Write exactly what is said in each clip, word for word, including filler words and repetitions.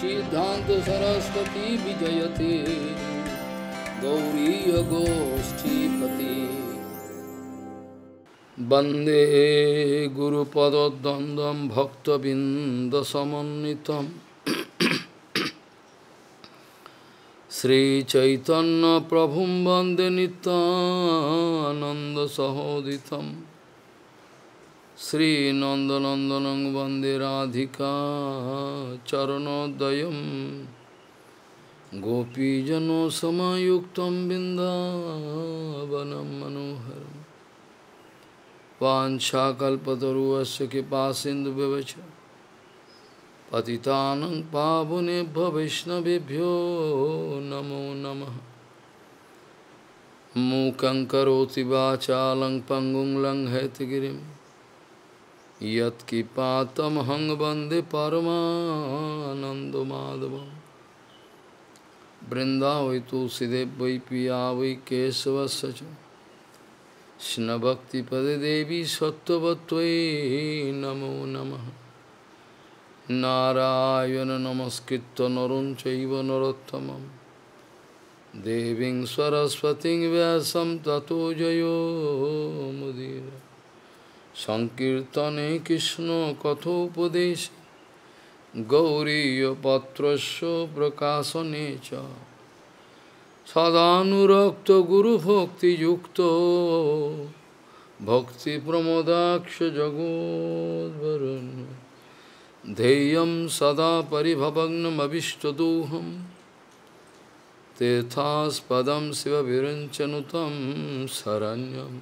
Bhaktisiddhanta Saraswati Vijayate Gauriya Goshtipati Bande Guru Padadandam Bhakta Binda Samanitam Shri Chaitanya Prabhum Bande Nityananda Sahoditam Shri Nandanandanang Bande Radhika Charanodayam Gopi Jano Samayuktam Bindavanam Manoharam Panchakalpataruvasya kipasindu bevacha Patitanang pavunebhya vaishnavebhyo namo namaha Mukhaṁ karoti vācālaṁ pangung laṁ haitgirim Yat kipātam haṁ bande paramanando madhavam Vrindāvai tulsidevvai piyāvai kesavasacam Shna Bhakti Pade Devi Sattvatvai Namo Namaha Narayana Namaskritta Narum Chaiva Narottamam Devim Sarasvatim Vyasam Tato Jayo Mudira Sankirtane Krishna Kathopadeshe Gauriya Patrasya Prakasanecha Sadhanurakta Guru Bhakti Yukta Bhakti Pramodaksha Jagodvarana Deyam Sada Paribhavagnam Abhishtaduham Tethas Padam Siva Viranchanutam Saranyam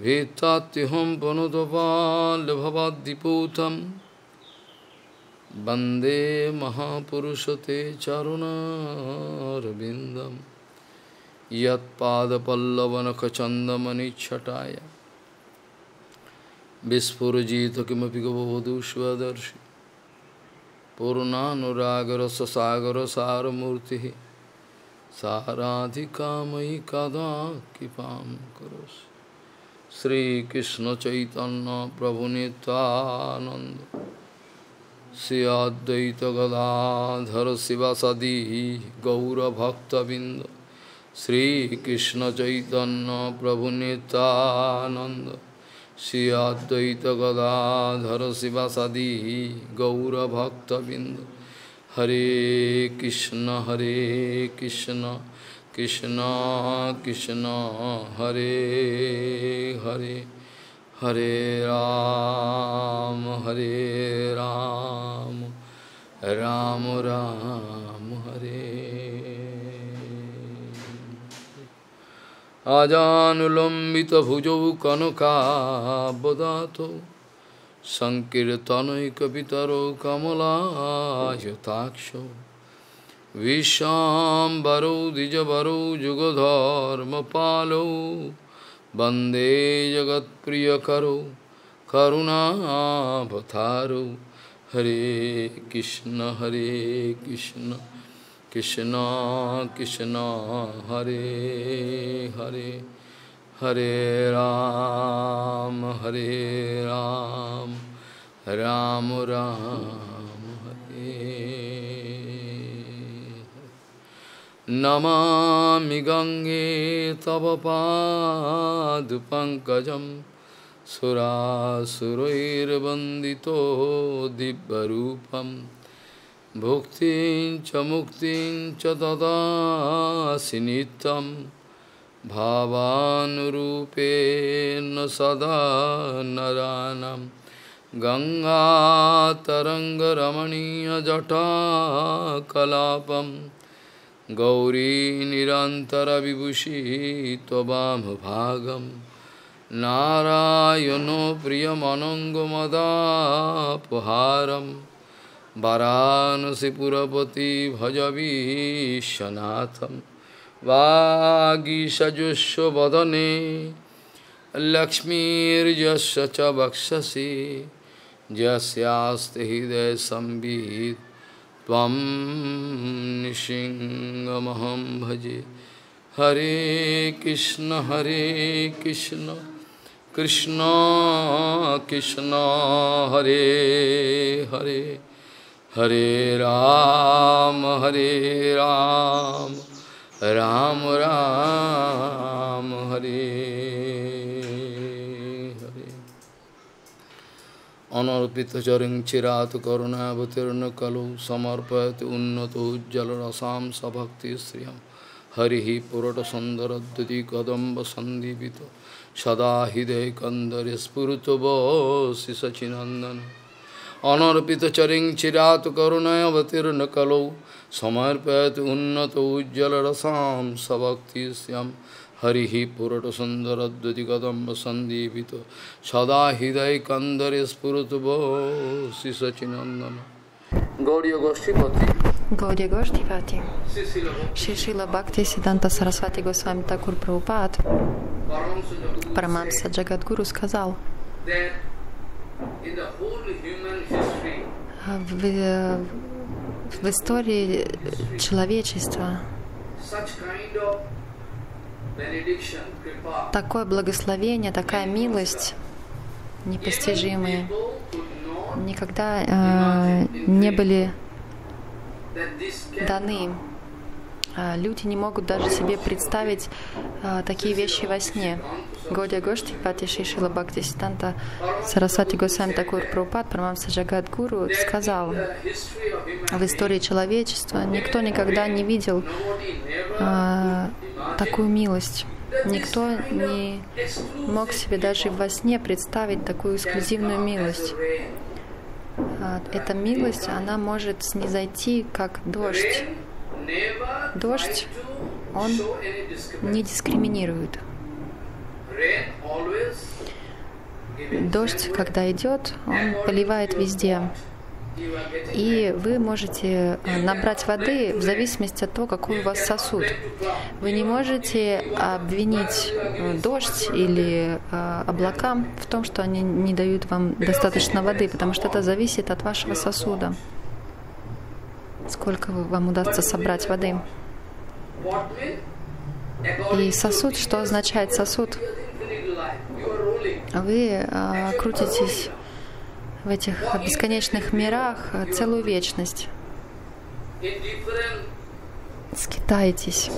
Vetatiham Panodopal Bhavadiputam Bande Mahapurushate Charuna Rabindam Yat Pada Pallavanakachanda Mani Chataya Vispurajita Kimapigavadushvadarshi Purna Nuragara Sasagara Saramurti Saradhikamai Kada Kipam Kuros Sri Krishna Chaitanya Prabhunitananda Sri Advaita Gadadhar Sivasadi Gaura Bhakta Binda Sri Krishna Chaitanya Prabhu Nityananda Sri Advaita Gadadhar Sivasadi Gaura Bhakta Binda Hare Krishna Hare Krishna Krishna Krishna Hare Hare Hare Ram, Hare Ram, Ram Ram, Hare. Ajanulambita bhujau kanaka bodhato Sankirtanai kapitaro kamala yataksho Vishambaro dijabaro jugadharma palo Bande Jagat Priya Karo Karuna Bhataro Hare Krishna Hare Krishna Krishna Krishna Hare Hare Hare Ram Hare Ram Ram Ram Hare Namami Gange Tavapad Pankajam Sura Surair Bandito Dibbarupam Bhuktin Chamuktin Chadada Sinitam Bhavanurupe Nasada Naranam Ganga Taranga Ramaniya Jata Kalapam Gauri Nirantara Vibhushi Tvabam Bhagam Narayano Priyamanangomadapaharam Varanasi Purapati Bhajavi Shanatham Vagisha Jusho Vadane Lakshmir Jasyacha Bhakshasi Jasyaste Hidaya Sambhid Tvam Nishingamaham Bhaje Hare Krishna Hare Krishna Krishna Krishna Hare Hare Hare Ram, Hare Ram, Ram Ram, Hare Hare. Anarpita jaring chiratu karuna bhutirna kalu samarpayati unnato jalarasam sabhakti sriyam Harihi purata sandaradhati kadamba sandipito Sadahide kandari spurutubo sisachinandana Anarpita charing chiratu karunaya vatirna kalo samarpayati unnato ujjalarasam sabhakti syam Harihi purata sandaradhati kadamba sandipito Sadahide kandari spurutubo sisachinandana Gauriya Goshtipati Гаудия Гоштипати, Шрила Бхактисиддханта Сарасвати Госвами Тхакур Прабхупада, Парамахамса Джагадгуру сказал, в, в истории человечества такое благословение, такая милость непостижимые никогда э, не были даны. Люди не могут даже себе представить а, такие вещи во сне. Гаудия Гоштипати Шрила Бхактисиддханта Сарасвати Госвами Тхакур Прабхупада Парамахамса Джагадгуру сказал, в истории человечества никто никогда не видел а, такую милость. Никто не мог себе даже во сне представить такую эксклюзивную милость. Эта милость, она может снизойти, как дождь. Дождь, он не дискриминирует. Дождь, когда идет, он поливает везде. И вы можете набрать воды в зависимости от того, какой у вас сосуд. Вы не можете обвинить дождь или облака в том, что они не дают вам достаточно воды, потому что это зависит от вашего сосуда. Сколько вам удастся собрать воды. И сосуд, что означает сосуд? Вы крутитесь в этих бесконечных мирах целую вечность. Скитаетесь.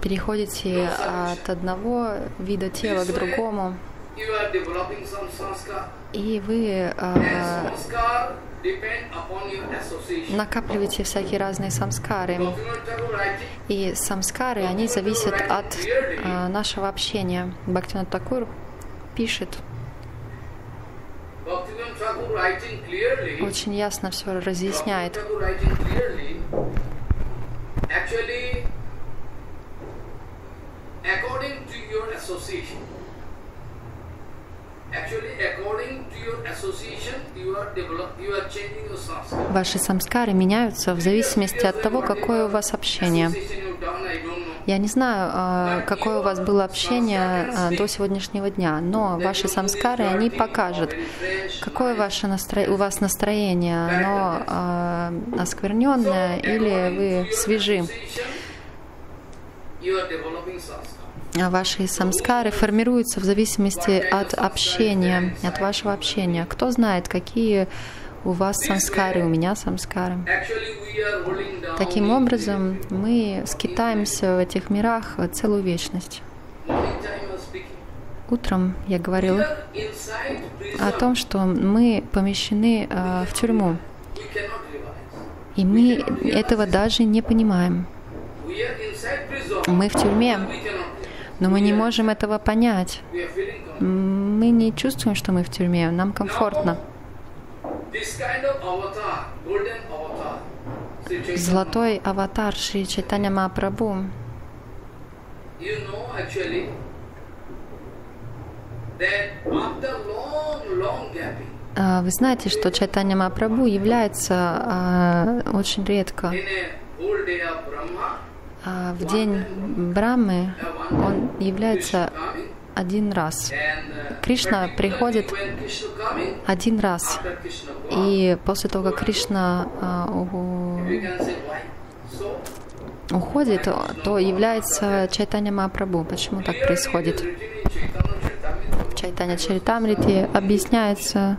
Переходите от одного вида тела к другому. И вы накапливаете всякие разные самскары. И самскары, они зависят от нашего общения. Бхактивинод Тхакур пишет, очень ясно все разъясняет. Ваши самскары меняются в зависимости от того, какое у вас общение. Я не знаю, какое у вас было общение до сегодняшнего дня, но ваши самскары, они покажут, какое ваше настро... у вас настроение, оно оскверненное или вы свежи. Ваши самскары формируются в зависимости от общения, от вашего общения. Кто знает, какие у вас самскары, у меня самскары. Таким образом, мы скитаемся в этих мирах целую вечность. Утром я говорил о том, что мы помещены э, в тюрьму, и мы этого даже не понимаем. Мы в тюрьме, но мы не можем этого понять. Мы не чувствуем, что мы в тюрьме, нам комфортно. Золотой аватар Шри Чайтанья Махапрабху. Вы знаете, что Чайтанья Махапрабху является э, очень редко. В день Брамы он является один раз. Кришна приходит один раз. И после того, как Кришна уходит, то является Чайтанья Махапрабху. Почему так происходит? В Чайтанья Чаритамрите объясняется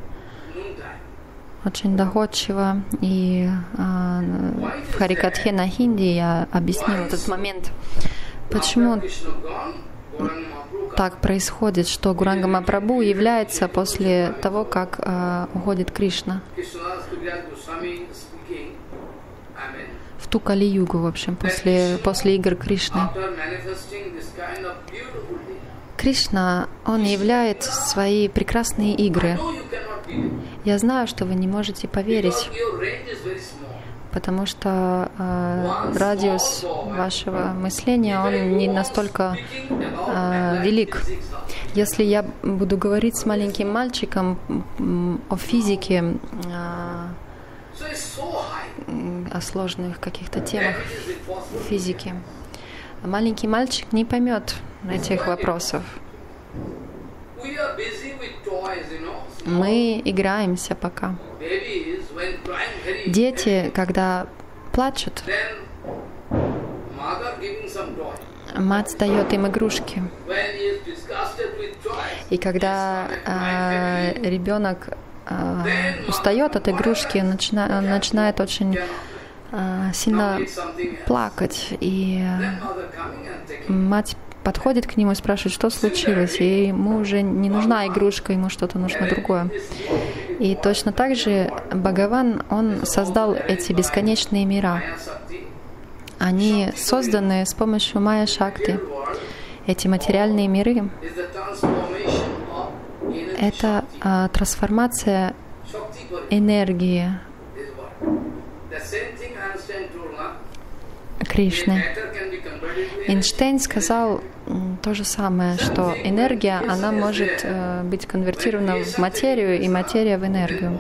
очень доходчиво. И а, в Харикатхе на хинди я объяснила этот момент, почему так происходит, что Гуранга Махапрабху является после того, как а, уходит Кришна. В ту Кали-югу, в общем, после, после игр Кришны. Кришна, Он являет свои прекрасные игры. Я знаю, что вы не можете поверить, потому что э, радиус вашего мышления, он не настолько э, велик. Если я буду говорить с маленьким мальчиком о физике, э, о сложных каких-то темах физики, маленький мальчик не поймет этих вопросов. Мы играемся пока. Дети, когда плачут, мать дает им игрушки. И когда э, ребенок э, устает от игрушки, он начинает, он начинает очень э, сильно плакать. И мать подходит к нему и спрашивает, что случилось, и ему уже не нужна игрушка, ему что-то нужно другое. И точно так же Бхагаван, Он создал эти бесконечные мира. Они созданы с помощью Майя-шакти. Эти материальные миры — это а, трансформация энергии Кришны. Эйнштейн сказал то же самое, что энергия, она может э, быть конвертирована в материю и материя в энергию.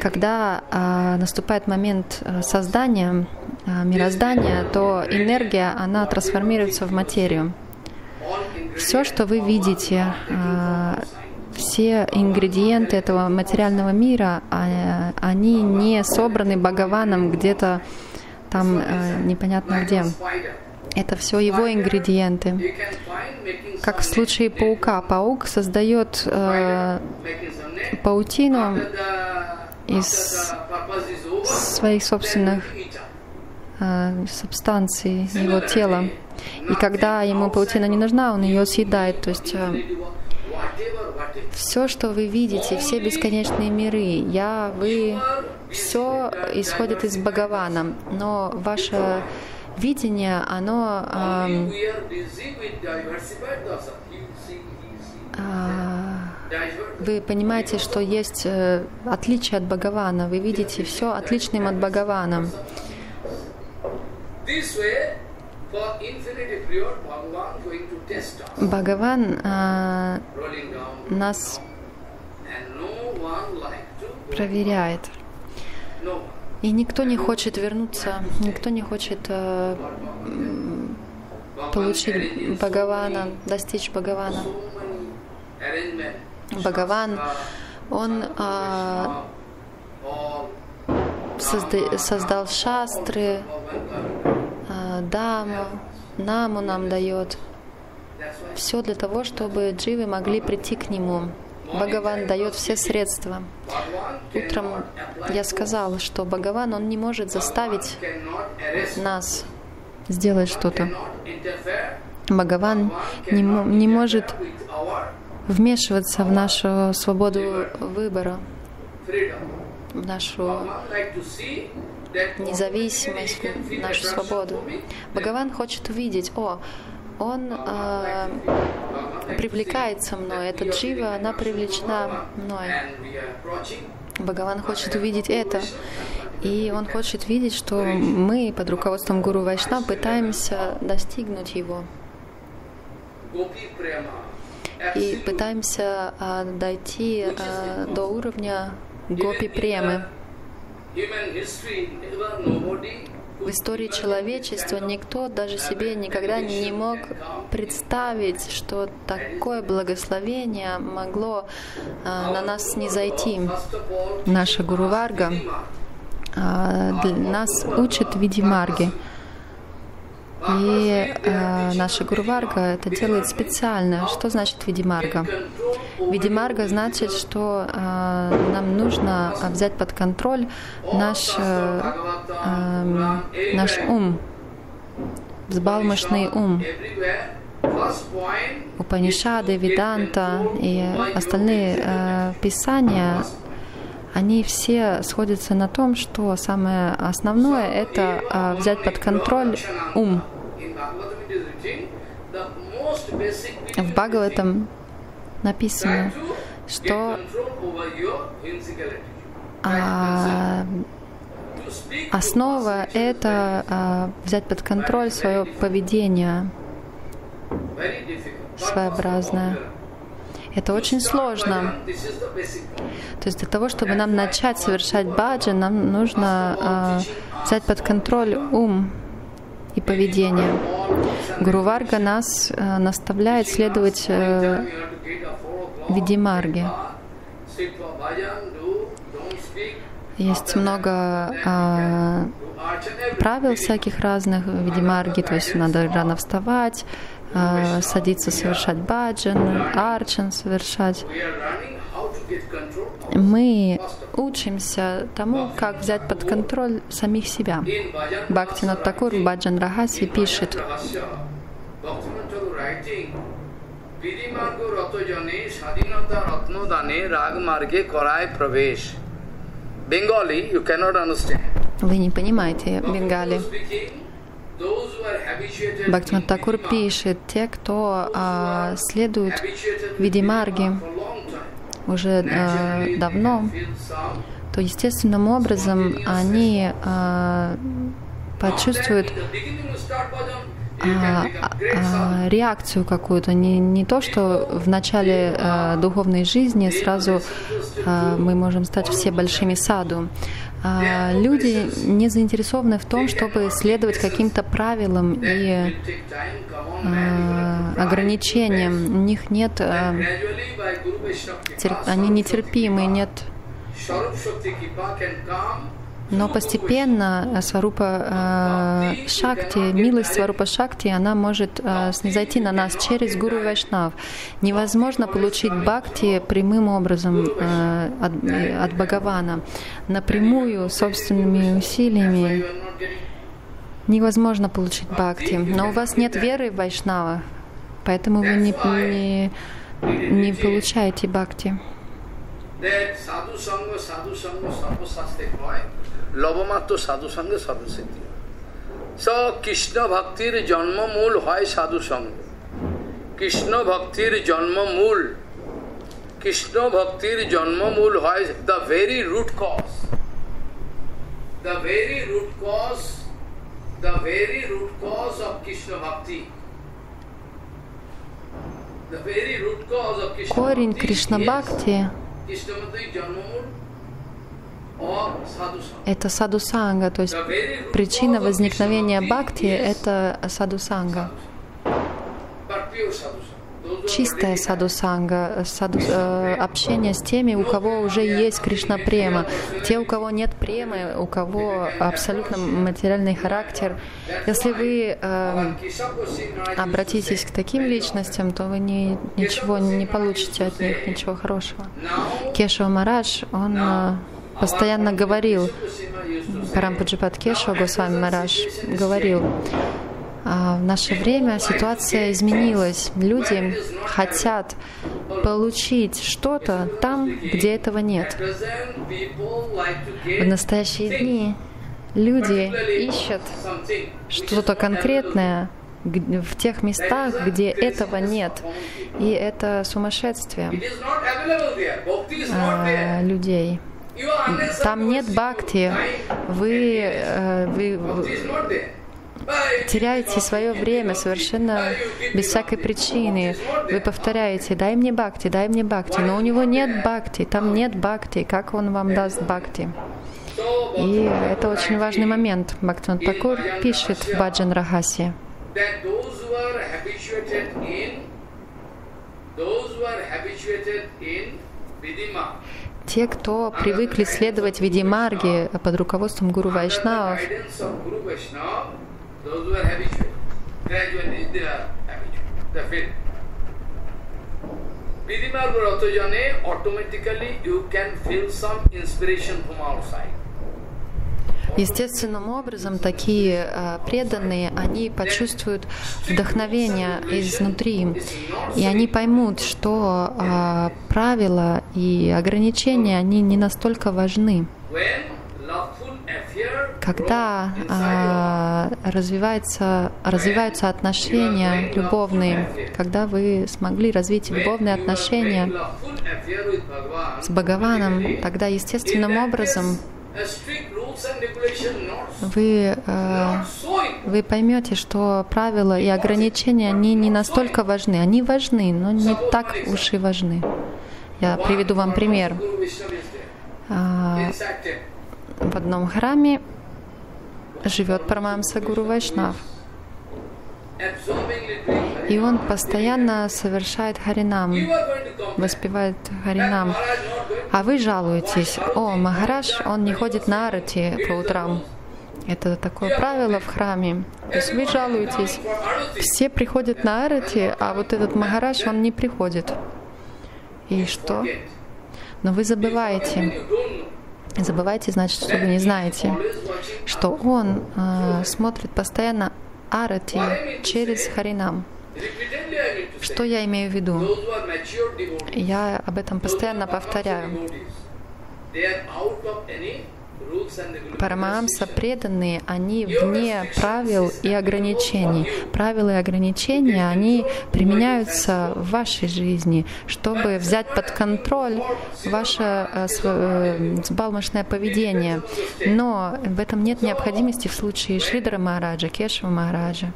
Когда э, наступает момент создания, э, мироздания, то энергия, она трансформируется в материю. Все, что вы видите, э, все ингредиенты этого материального мира, э, они не собраны Бхагаваном где-то там э, непонятно где. Это все его ингредиенты. Как в случае паука. Паук создает э, паутину из своих собственных э, субстанций, его тела. И когда ему паутина не нужна, он ее съедает. То есть э, все, что вы видите, все бесконечные миры, я, вы, все исходит из Бхагавана. Но ваше видение, оно э, э, вы понимаете, что есть э, отличие от Бхагавана. Вы видите все отличным от Бхагавана. Бхагаван э, нас проверяет. И никто не хочет вернуться, никто не хочет э, получить Бхагавана, достичь Бхагавана. Бхагаван, он э, созда- создал шастры, э, даму, наму нам дает. Все для того, чтобы дживы могли прийти к нему. Бхагаван дает все средства. Утром я сказал, что Бхагаван, он не может заставить нас сделать что-то. Бхагаван не, не может вмешиваться в нашу свободу выбора, в нашу независимость, в нашу свободу. Бхагаван хочет увидеть, о, он э, привлекается мной, эта джива, она привлечена мной. Бхагаван хочет увидеть это. И он хочет видеть, что мы под руководством Гуру Вайшнава пытаемся достигнуть его. И пытаемся э, дойти э, до уровня Гопи Премы. В истории человечества никто даже себе никогда не мог представить, что такое благословение могло э, на нас низойти. Наша Гуру Варга э, нас учит видимарги. И э, наша Гурварга это делает специально. Что значит Видимарга? Видимарга значит, что э, нам нужно взять под контроль наш, э, э, наш ум, взбалмошный ум. Упанишады, Веданта и остальные э, писания, они все сходятся на том, что самое основное — это э, взять под контроль ум. В Бхагаватам написано, что э, основа — это э, взять под контроль свое поведение своеобразное. Это очень сложно. То есть для того, чтобы нам начать совершать баджан, нам нужно э, взять под контроль ум и поведение. Гуру Варга нас э, наставляет следовать э, видимарге. Есть много э, правил всяких разных в видимарге, то есть надо рано вставать, э, садиться, совершать баджан, арчан совершать. Мы учимся тому, как взять под контроль самих себя. Бхактивинод Тхакур в Баджан Рахасе пишет: вы не понимаете бенгали. Бхактивинод Тхакур пишет: те, кто а, следует видимарге уже а, давно, то естественным образом они а, почувствуют а, а, реакцию какую-то. Не, не то, что в начале а, духовной жизни сразу а, мы можем стать все большими саду. А, люди не заинтересованы в том, чтобы следовать каким-то правилам и а, ограничениям. У них нет... А, терп, они нетерпимы, нет... Но постепенно Сварупа-шакти, милость Сварупа-шакти, она может снизойти на нас через Гуру Вайшнав. Невозможно получить бхакти прямым образом от, от Бхагавана. Напрямую, собственными усилиями невозможно получить бхакти. Но у вас нет веры в Вайшнава, поэтому вы не, не, не получаете бхакти. Корень Кришна-бхакти — это саду-санга, то есть причина возникновения бхакти — это саду-санга. Чистая саду-санга, саду, э, общение с теми, у кого уже есть Кришна-према. Те, у кого нет премы, у кого абсолютно материальный характер. Если вы э, обратитесь к таким личностям, то вы не, ничего не получите от них, ничего хорошего. Кешава Марадж, он э, постоянно говорил, Парампаджипад Кешава Госвами Марадж говорил: в наше время ситуация изменилась. Люди хотят получить что-то там, где этого нет. В настоящие дни люди ищут что-то конкретное в тех местах, где этого нет. И это сумасшествие а, людей. Там нет бхакти. Вы... вы теряете свое время совершенно без всякой причины. Вы повторяете: дай мне бхакти, дай мне бхакти. Но у него нет бхакти, там нет бхакти. Как он вам даст бхакти? И это очень важный момент. Бхактивинод Тхакур пишет в Баджан Рахасе: те, кто привыкли следовать видимарге под руководством Гуру Вайшнавов, gradually they are, I mean, the faith. Vidimar Bharatojane, automatically you can feel some inspiration from outside. Естественным образом такие а, преданные, они почувствуют вдохновение изнутри, и они поймут, что а, правила и ограничения, они не настолько важны. Когда а, развивается, развиваются отношения любовные, когда вы смогли развить любовные отношения с Бхагаваном, тогда естественным образом Вы, э, вы поймете, что правила и ограничения, они не настолько важны. Они важны, но не так уж и важны. Я приведу вам пример. Э, в одном храме живет Парамахамса Гуру Вайшнав. И он постоянно совершает Харинам, воспевает Харинам. А вы жалуетесь: о, Махарадж, он не ходит на арати по утрам. Это такое правило в храме. То есть вы жалуетесь. Все приходят на арати, а вот этот Махарадж, он не приходит. И что? Но вы забываете. Забываете, значит, что вы не знаете, что он э, смотрит постоянно арати через Харинам. Что я имею в виду? Я об этом постоянно повторяю. Парамахамса преданные, они вне правил и ограничений. Правила и ограничения, они применяются в вашей жизни, чтобы взять под контроль ваше э, сбалмошное поведение. Но в этом нет необходимости в случае Шридхара Махараджа, Кешава Махараджа.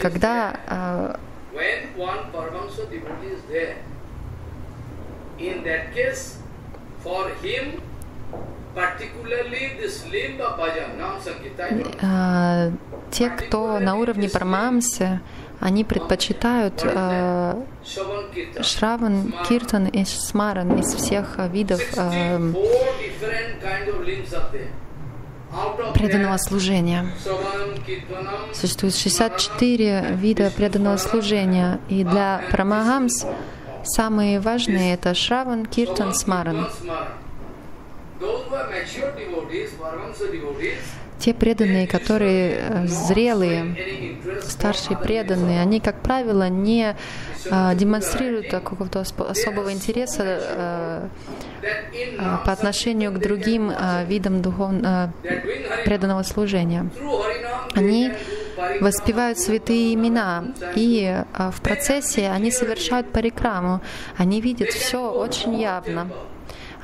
Когда э, те, кто на уровне Парамахамсы, они предпочитают э, Шраван, Киртан и Смаран из всех видов э, преданного служения. Существует шестьдесят четыре вида преданного служения, и для Парамахамс самые важные — это Шраван, Киртан, Смаран. Те преданные, которые зрелые, старшие преданные, они, как правило, не а, демонстрируют какого-то особого интереса а, а, по отношению к другим а, видам духовного а, преданного служения. Они воспевают святые имена, и а, в процессе они совершают парикраму, они видят все очень явно.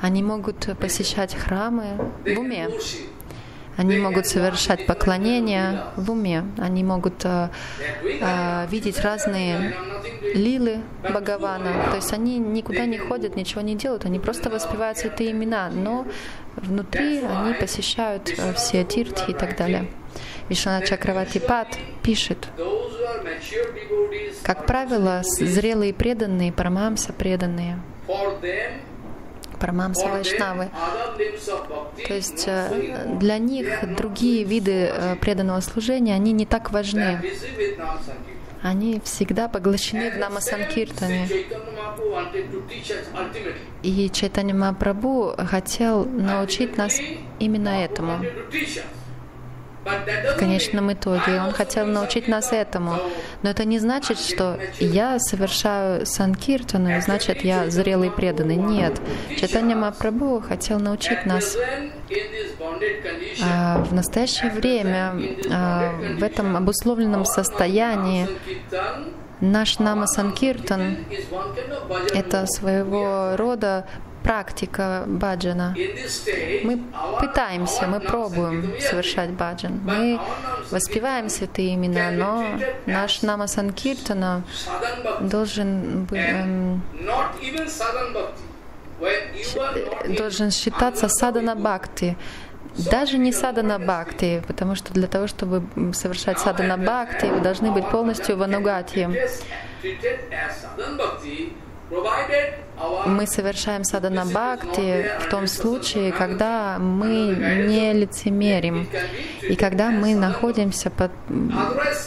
Они могут посещать храмы в уме. Они могут совершать поклонения в уме. Они могут а, а, видеть разные лилы Бхагавана. То есть они никуда не ходят, ничего не делают. Они просто воспевают святые имена. Но внутри они посещают а, все тиртхи и так далее. Вишвана Чакраватипад пишет: как правило, зрелые преданные, Парамахамса преданные, Парамахамса Вайшнавы, то есть для них другие виды преданного служения, они не так важны. Они всегда поглощены в Намасанкиртане. И Чайтанья Махапрабху хотел научить нас именно этому. В конечном итоге он хотел научить нас этому. Но это не значит, что я совершаю Санкиртану, и значит, я зрелый и преданный. Нет. Чайтанья Махапрабху хотел научить нас а, в настоящее время, а, в этом обусловленном состоянии, наш Намасанкиртан — это своего рода практика баджана. Мы пытаемся, мы пробуем совершать баджан. Мы воспеваем святые имена, но наш Намасанкиртана должен, эм, должен считаться садхана-бхакти. Даже не садхана-бхакти, потому что для того, чтобы совершать садхана-бхакти, вы должны быть полностью в анугатье. мы совершаем садхана-бхакти в том случае, когда мы не лицемерим и когда мы находимся под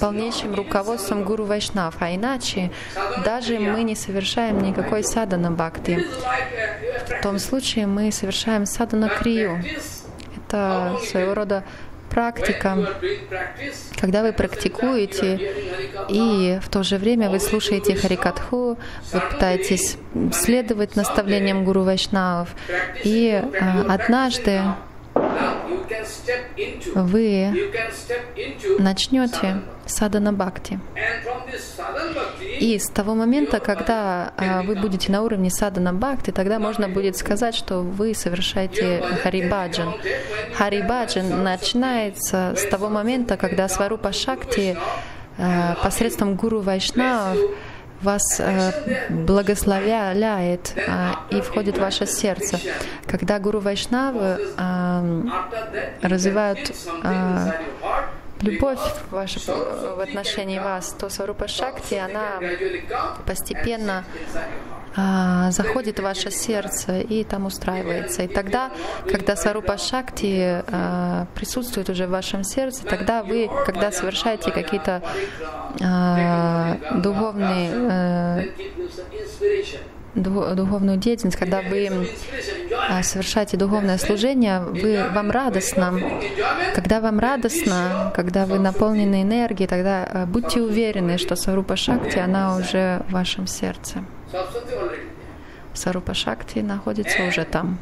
полнейшим руководством гуру вайшнав, а иначе даже мы не совершаем никакой садхана-бхакти. В том случае мы совершаем садхана-крию. Это своего рода практика, когда вы практикуете, и в то же время вы слушаете Харикатху, вы пытаетесь следовать наставлениям гуру вайшнавов, и однажды вы начнете садхана-бхакти. И с того момента, когда вы будете на уровне садхана-бхакти, тогда можно будет сказать, что вы совершаете харибаджан. Харибаджан начинается с того момента, когда сварупа-шакти посредством гуру вайшнав вас э, благословляет э, и входит в ваше сердце. Когда гуру вайшнавы э, развивают э, любовь в, ваше, в отношении вас, то сварупа-шакти, она постепенно э, заходит в ваше сердце и там устраивается. И тогда, когда сварупа-шакти э, присутствует уже в вашем сердце, тогда вы, когда совершаете какие-то э, духовные э, духовную деятельность, когда вы совершаете духовное служение, вы, вам радостно. Когда вам радостно, когда вы наполнены энергией, тогда будьте уверены, что сварупа-шакти, она уже в вашем сердце. Сварупа-шакти находится уже там.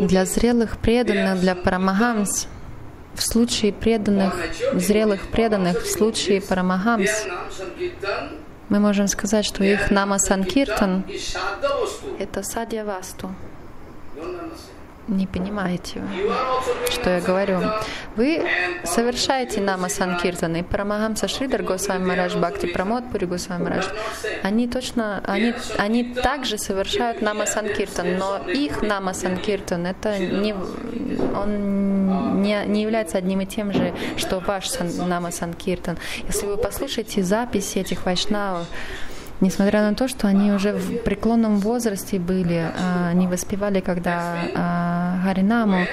Для зрелых преданных, для парамахамс, в случае преданных, зрелых преданных, в случае парамахамс, мы можем сказать, что их намасанкиртан — это садья-васту. Не понимаете, что я говорю. Вы совершаете намасанкиртан, и Парамахамса Шридхар Госвами Марадж, Бхакти Прамод Пури Госвами Марадж, они точно, они, они также совершают намасанкиртан, но их намасанкиртан, это не, он не, не является одним и тем же, что ваш намасанкиртан. Если вы послушаете записи этих вайшнавов, несмотря на то, что они уже в преклонном возрасте были, они воспевали, когда Харинаму,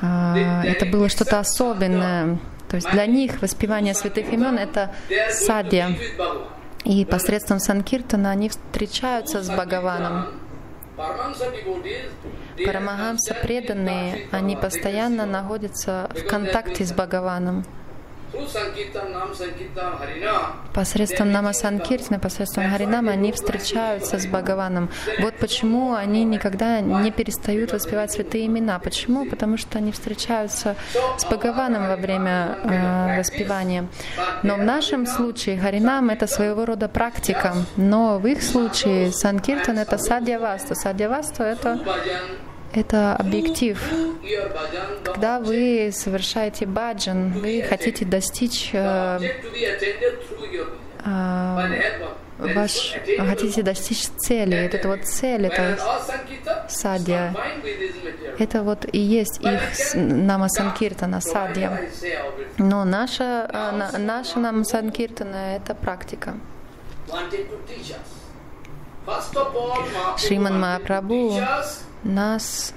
это было что-то особенное. То есть для них воспевание святых имен — это садья. И посредством санкиртана они встречаются с Бхагаваном. Парамахамса преданные, они постоянно находятся в контакте с Бхагаваном. Посредством намасанкиртана, посредством Харинама они встречаются с Бхагаваном. Вот почему они никогда не перестают воспевать святые имена. Почему? Потому что они встречаются с Бхагаваном во время э, воспевания. Но в нашем случае Харинам — это своего рода практика. Но в их случае санкиртан — это садья-васту. Садья-васту — это... это объектив. Когда вы совершаете баджан, вы хотите достичь э, э, ваш, хотите достичь цели. Это вот цель, это садья. Это вот и есть их намасанкиртана, садья. Но наша, на, наша намасанкиртана — это практика. Шриман Махапрабху нас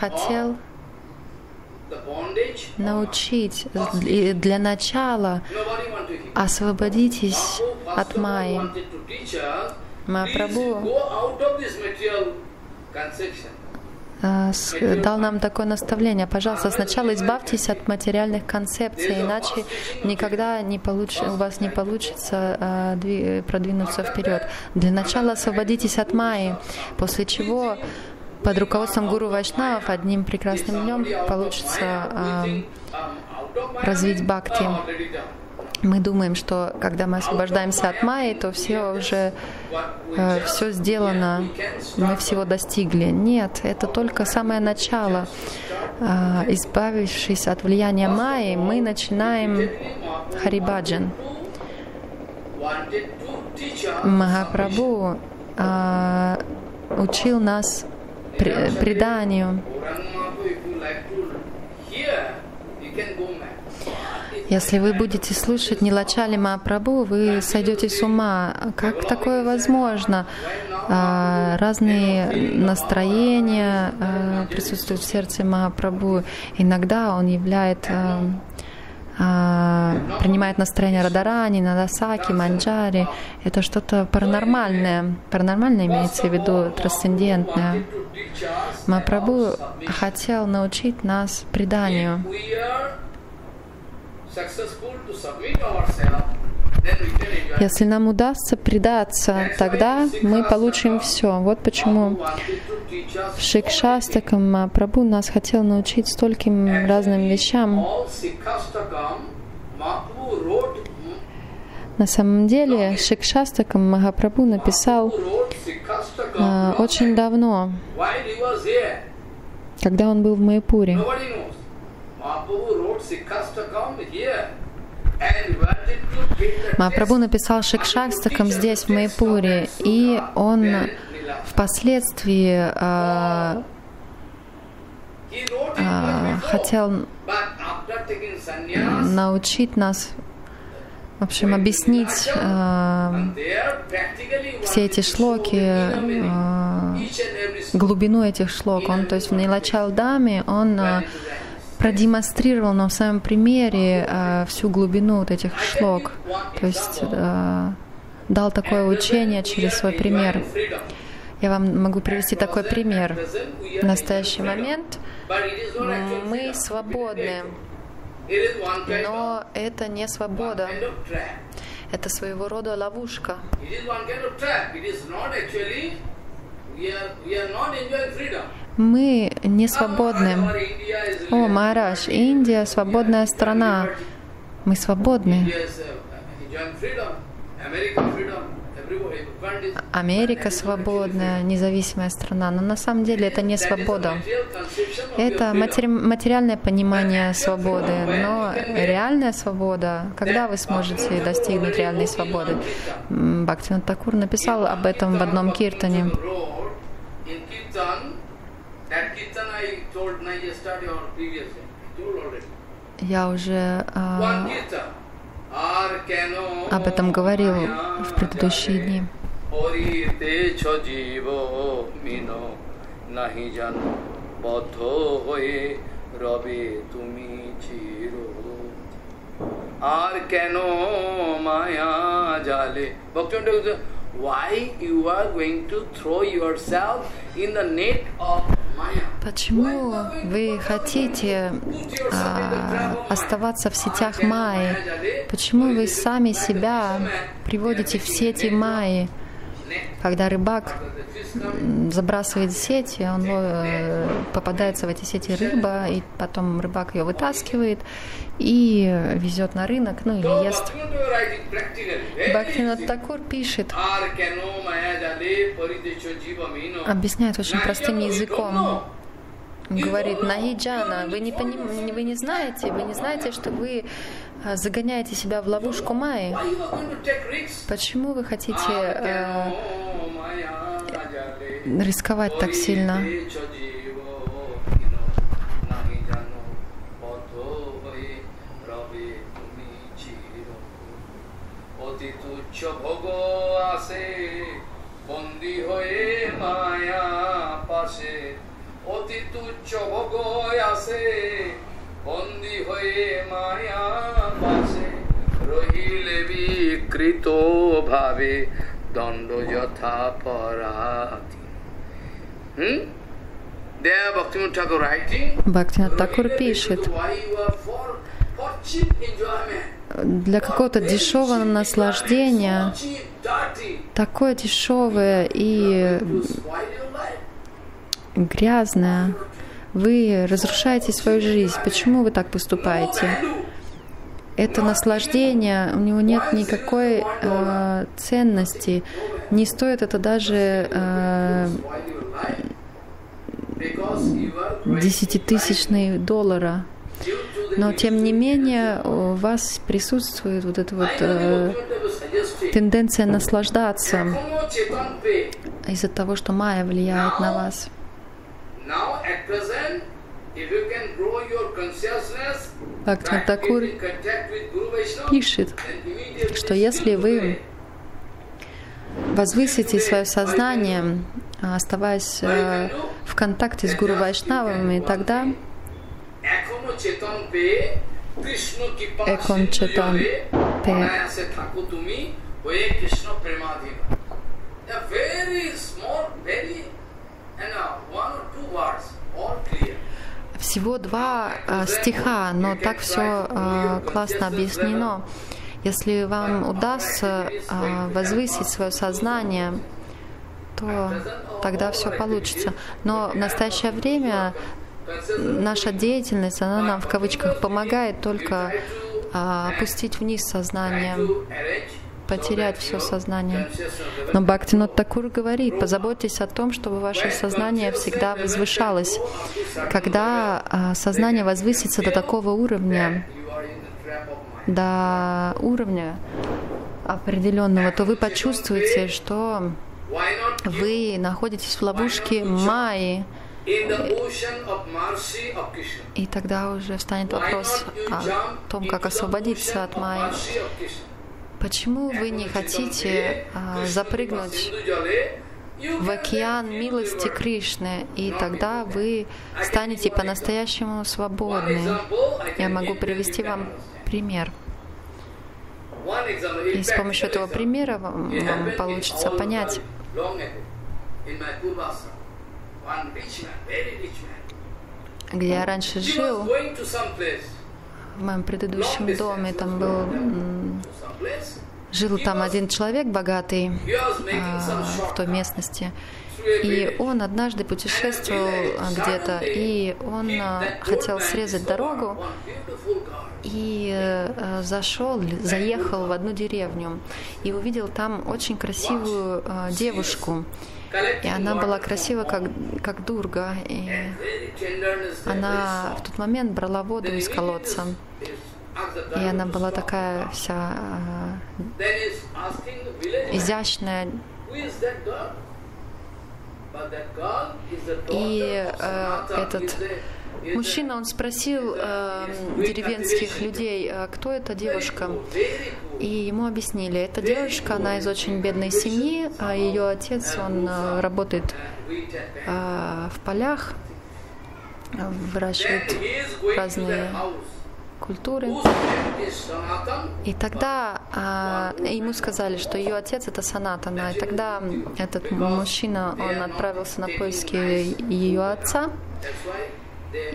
хотел научить для начала: освободитесь от майи. Махапрабху дал нам такое наставление: пожалуйста, сначала избавьтесь от материальных концепций, иначе никогда не получ... у вас не получится а, дви... продвинуться вперед. Для начала освободитесь от майи, после чего под руководством гуру вайшнавов одним прекрасным днем получится а, развить бхакти. Мы думаем, что когда мы освобождаемся от майи, то все уже э, все сделано, мы всего достигли. Нет, это только самое начало. Э, избавившись от влияния майи, мы начинаем харибаджан. Махапрабху э, учил нас преданию. Если вы будете слушать Нилачали Махапрабху, вы сойдете с ума. Как такое возможно? Разные настроения присутствуют в сердце Махапрабху. Иногда он являет, принимает настроение Радарани, Надасаки, Манджари. Это что-то паранормальное. Паранормальное имеется в виду трансцендентное. Махапрабху хотел научить нас преданию. Если нам удастся предаться, тогда мы получим все. Вот почему Шикшастакам Махапрабху нас хотел научить стольким разным вещам. На самом деле Шикшастакам Махапрабху написал э, очень давно, когда он был в Майапуре. Махапрабху написал Шикшастакам здесь, в Майапуре, и он впоследствии а, а, хотел научить нас, в общем, объяснить а, все эти шлоки, а, глубину этих шлок. Он, то есть в Нилачал Дхаме он продемонстрировал на своем примере э, всю глубину вот этих шлок, то есть э, дал такое учение через свой пример. Я вам могу привести такой пример. В настоящий момент мы свободны, но это не свобода. Это своего рода ловушка. Мы не свободны. О, Махарадж, Индия — свободная страна. Мы свободны. Америка свободная, независимая страна. Но на самом деле это не свобода. Это матери... материальное понимание свободы. Но реальная свобода, когда вы сможете достигнуть реальной свободы? Бхактивинод Тхакур написал об этом в одном киртане. Я уже а, об этом говорил в предыдущие дни. Почему вы хотите а, оставаться в сетях Майи? Почему вы сами себя приводите в сети Майи? Когда рыбак забрасывает сеть, он э, попадается в эти сети рыба, и потом рыбак ее вытаскивает и везет на рынок, ну или ест. Бхактивинод Тхакур пишет, объясняет очень простым языком. Говорит: Нахиджана, вы не, поним... вы не знаете, вы не знаете, что вы загоняете себя в ловушку Майи. Почему вы хотите э, рисковать так сильно? Бхактивинод Тхакур пишет: для какого-то дешевого наслаждения, такое дешевое и грязное, вы разрушаете свою жизнь. Почему вы так поступаете? Это наслаждение, у него нет никакой э, ценности. Не стоит это даже э, десятитысячные доллара. Но тем не менее у вас присутствует вот эта вот э, тенденция наслаждаться из-за того, что майя влияет на вас. Бхактивинод Тхакур пишет, что если вы возвысите свое сознание, оставаясь в контакте с Гуру Вайшнавами, тогда Эком Четон Пе всего два э, стиха, но так все э, классно объяснено. Если вам удастся э, возвысить свое сознание, то тогда все получится. Но в настоящее время наша деятельность, она нам в кавычках помогает только а, опустить вниз сознание, потерять все сознание. Но Бхактивинод Тхакур говорит: позаботьтесь о том, чтобы ваше сознание всегда возвышалось. Когда а, сознание возвысится до такого уровня, до уровня определенного, то вы почувствуете, что вы находитесь в ловушке Майи. И тогда уже встанет вопрос о том, как освободиться от Майи. Почему вы не хотите запрыгнуть в океан милости Кришны, и тогда вы станете по-настоящему свободны? Я могу привести вам пример. И с помощью этого примера вам, вам получится понять. Где я раньше жил, в моем предыдущем доме, там был, жил там один человек богатый а, в той местности, и он однажды путешествовал где-то, и он хотел срезать дорогу, и зашел, заехал в одну деревню, и увидел там очень красивую девушку. И она была красива, как, как Дурга. И она в тот момент брала воду из колодца. И она была такая вся э, изящная. И э, этот мужчина, он спросил э, деревенских людей, кто эта девушка, и ему объяснили, эта девушка, она из очень бедной семьи, а ее отец, он э, работает э, в полях, выращивает разные культуры. И тогда э, ему сказали, что ее отец — это Санатана, и тогда этот мужчина, он отправился на поиски ее отца.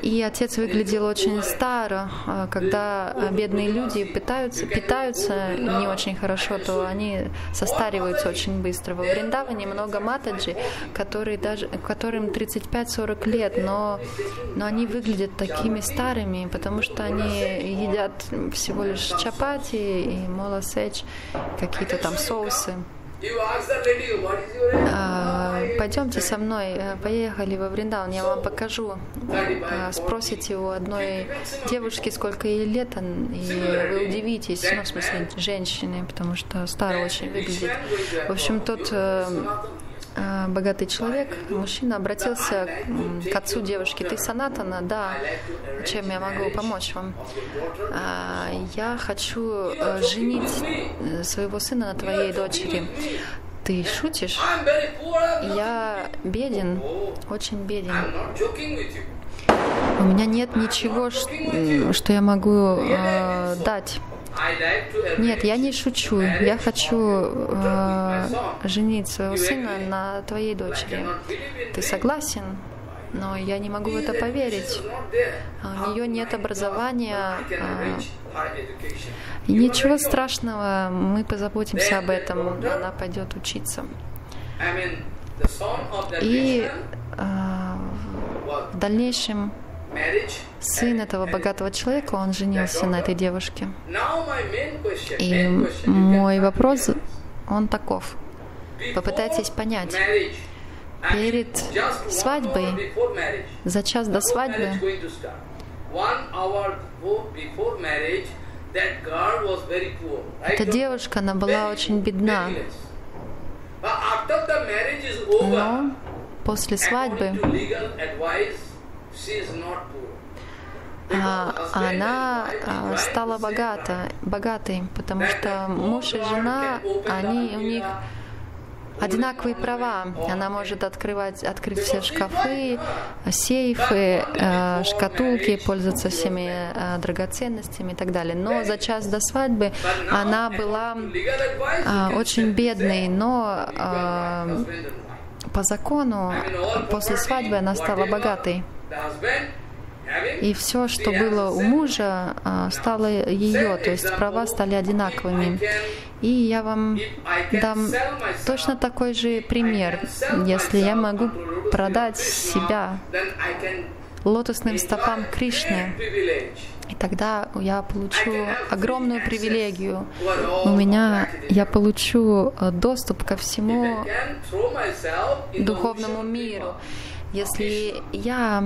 И отец выглядел очень старо. Когда бедные люди питаются, питаются не очень хорошо, то они состариваются очень быстро. Во Вриндаване много матаджи, которые даже, которым тридцать пять-сорок лет, но, но они выглядят такими старыми, потому что они едят всего лишь чапати и молосеч, какие-то там соусы. Пойдемте со мной, поехали во Вриндаван, я вам покажу. Спросите у одной девушки, сколько ей лет, и вы удивитесь, ну, в смысле, женщины, потому что старо очень выглядит. В общем, тот богатый человек, мужчина, обратился к отцу девушки: ты Санатана? Да. Чем я могу помочь вам? Я хочу женить своего сына на твоей дочери. Ты шутишь? Я беден, очень беден. У меня нет ничего, что я могу э, дать. Нет, я не шучу. Я хочу э, женить своего сына на твоей дочери. Ты согласен? Но я не могу в это поверить. У нее нет образования. Э, ничего страшного, мы позаботимся об этом. Она пойдет учиться. И э, в дальнейшем сын этого богатого человека, он женился на этой девушке. И мой вопрос, он таков. Попытайтесь понять. Перед свадьбой, за час до свадьбы, эта девушка, она была очень бедна. Но после свадьбы она стала богата, богатой, потому что муж и жена, они, у них одинаковые права. Она может открывать, открыть все шкафы, сейфы, шкатулки, пользоваться всеми драгоценностями и так далее. Но за час до свадьбы она была очень бедной, но по закону после свадьбы она стала богатой. И все, что было у мужа, стало ее, то есть права стали одинаковыми. И я вам дам точно такой же пример. Если я могу продать себя лотосным стопам Кришны, и тогда я получу огромную привилегию. У меня я получу доступ ко всему духовному миру. Если я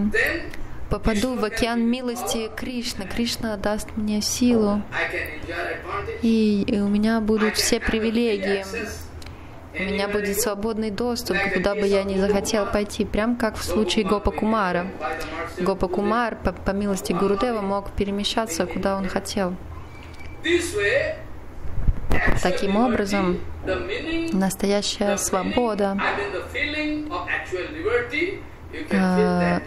попаду в океан милости Кришны, Кришна даст мне силу, и у меня будут все привилегии, у меня будет свободный доступ, куда бы я ни захотел пойти, прям как в случае Гопа Кумара. Гопа Кумар, по, по милости Гурудева, мог перемещаться, куда он хотел. Таким образом, настоящая свобода, э,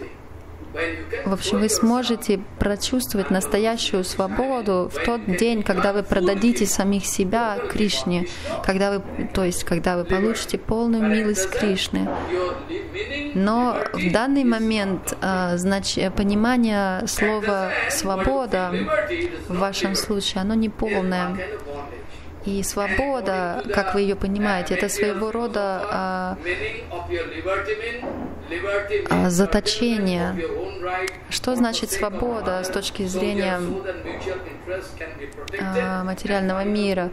в общем, вы сможете прочувствовать настоящую свободу в тот день, когда вы продадите самих себя Кришне, когда вы, то есть, когда вы получите полную милость Кришны. Но в данный момент знач... понимание слова «свобода» в вашем случае, оно не полное. И свобода, как вы ее понимаете, это своего рода а, заточение. Что значит свобода с точки зрения а, материального мира?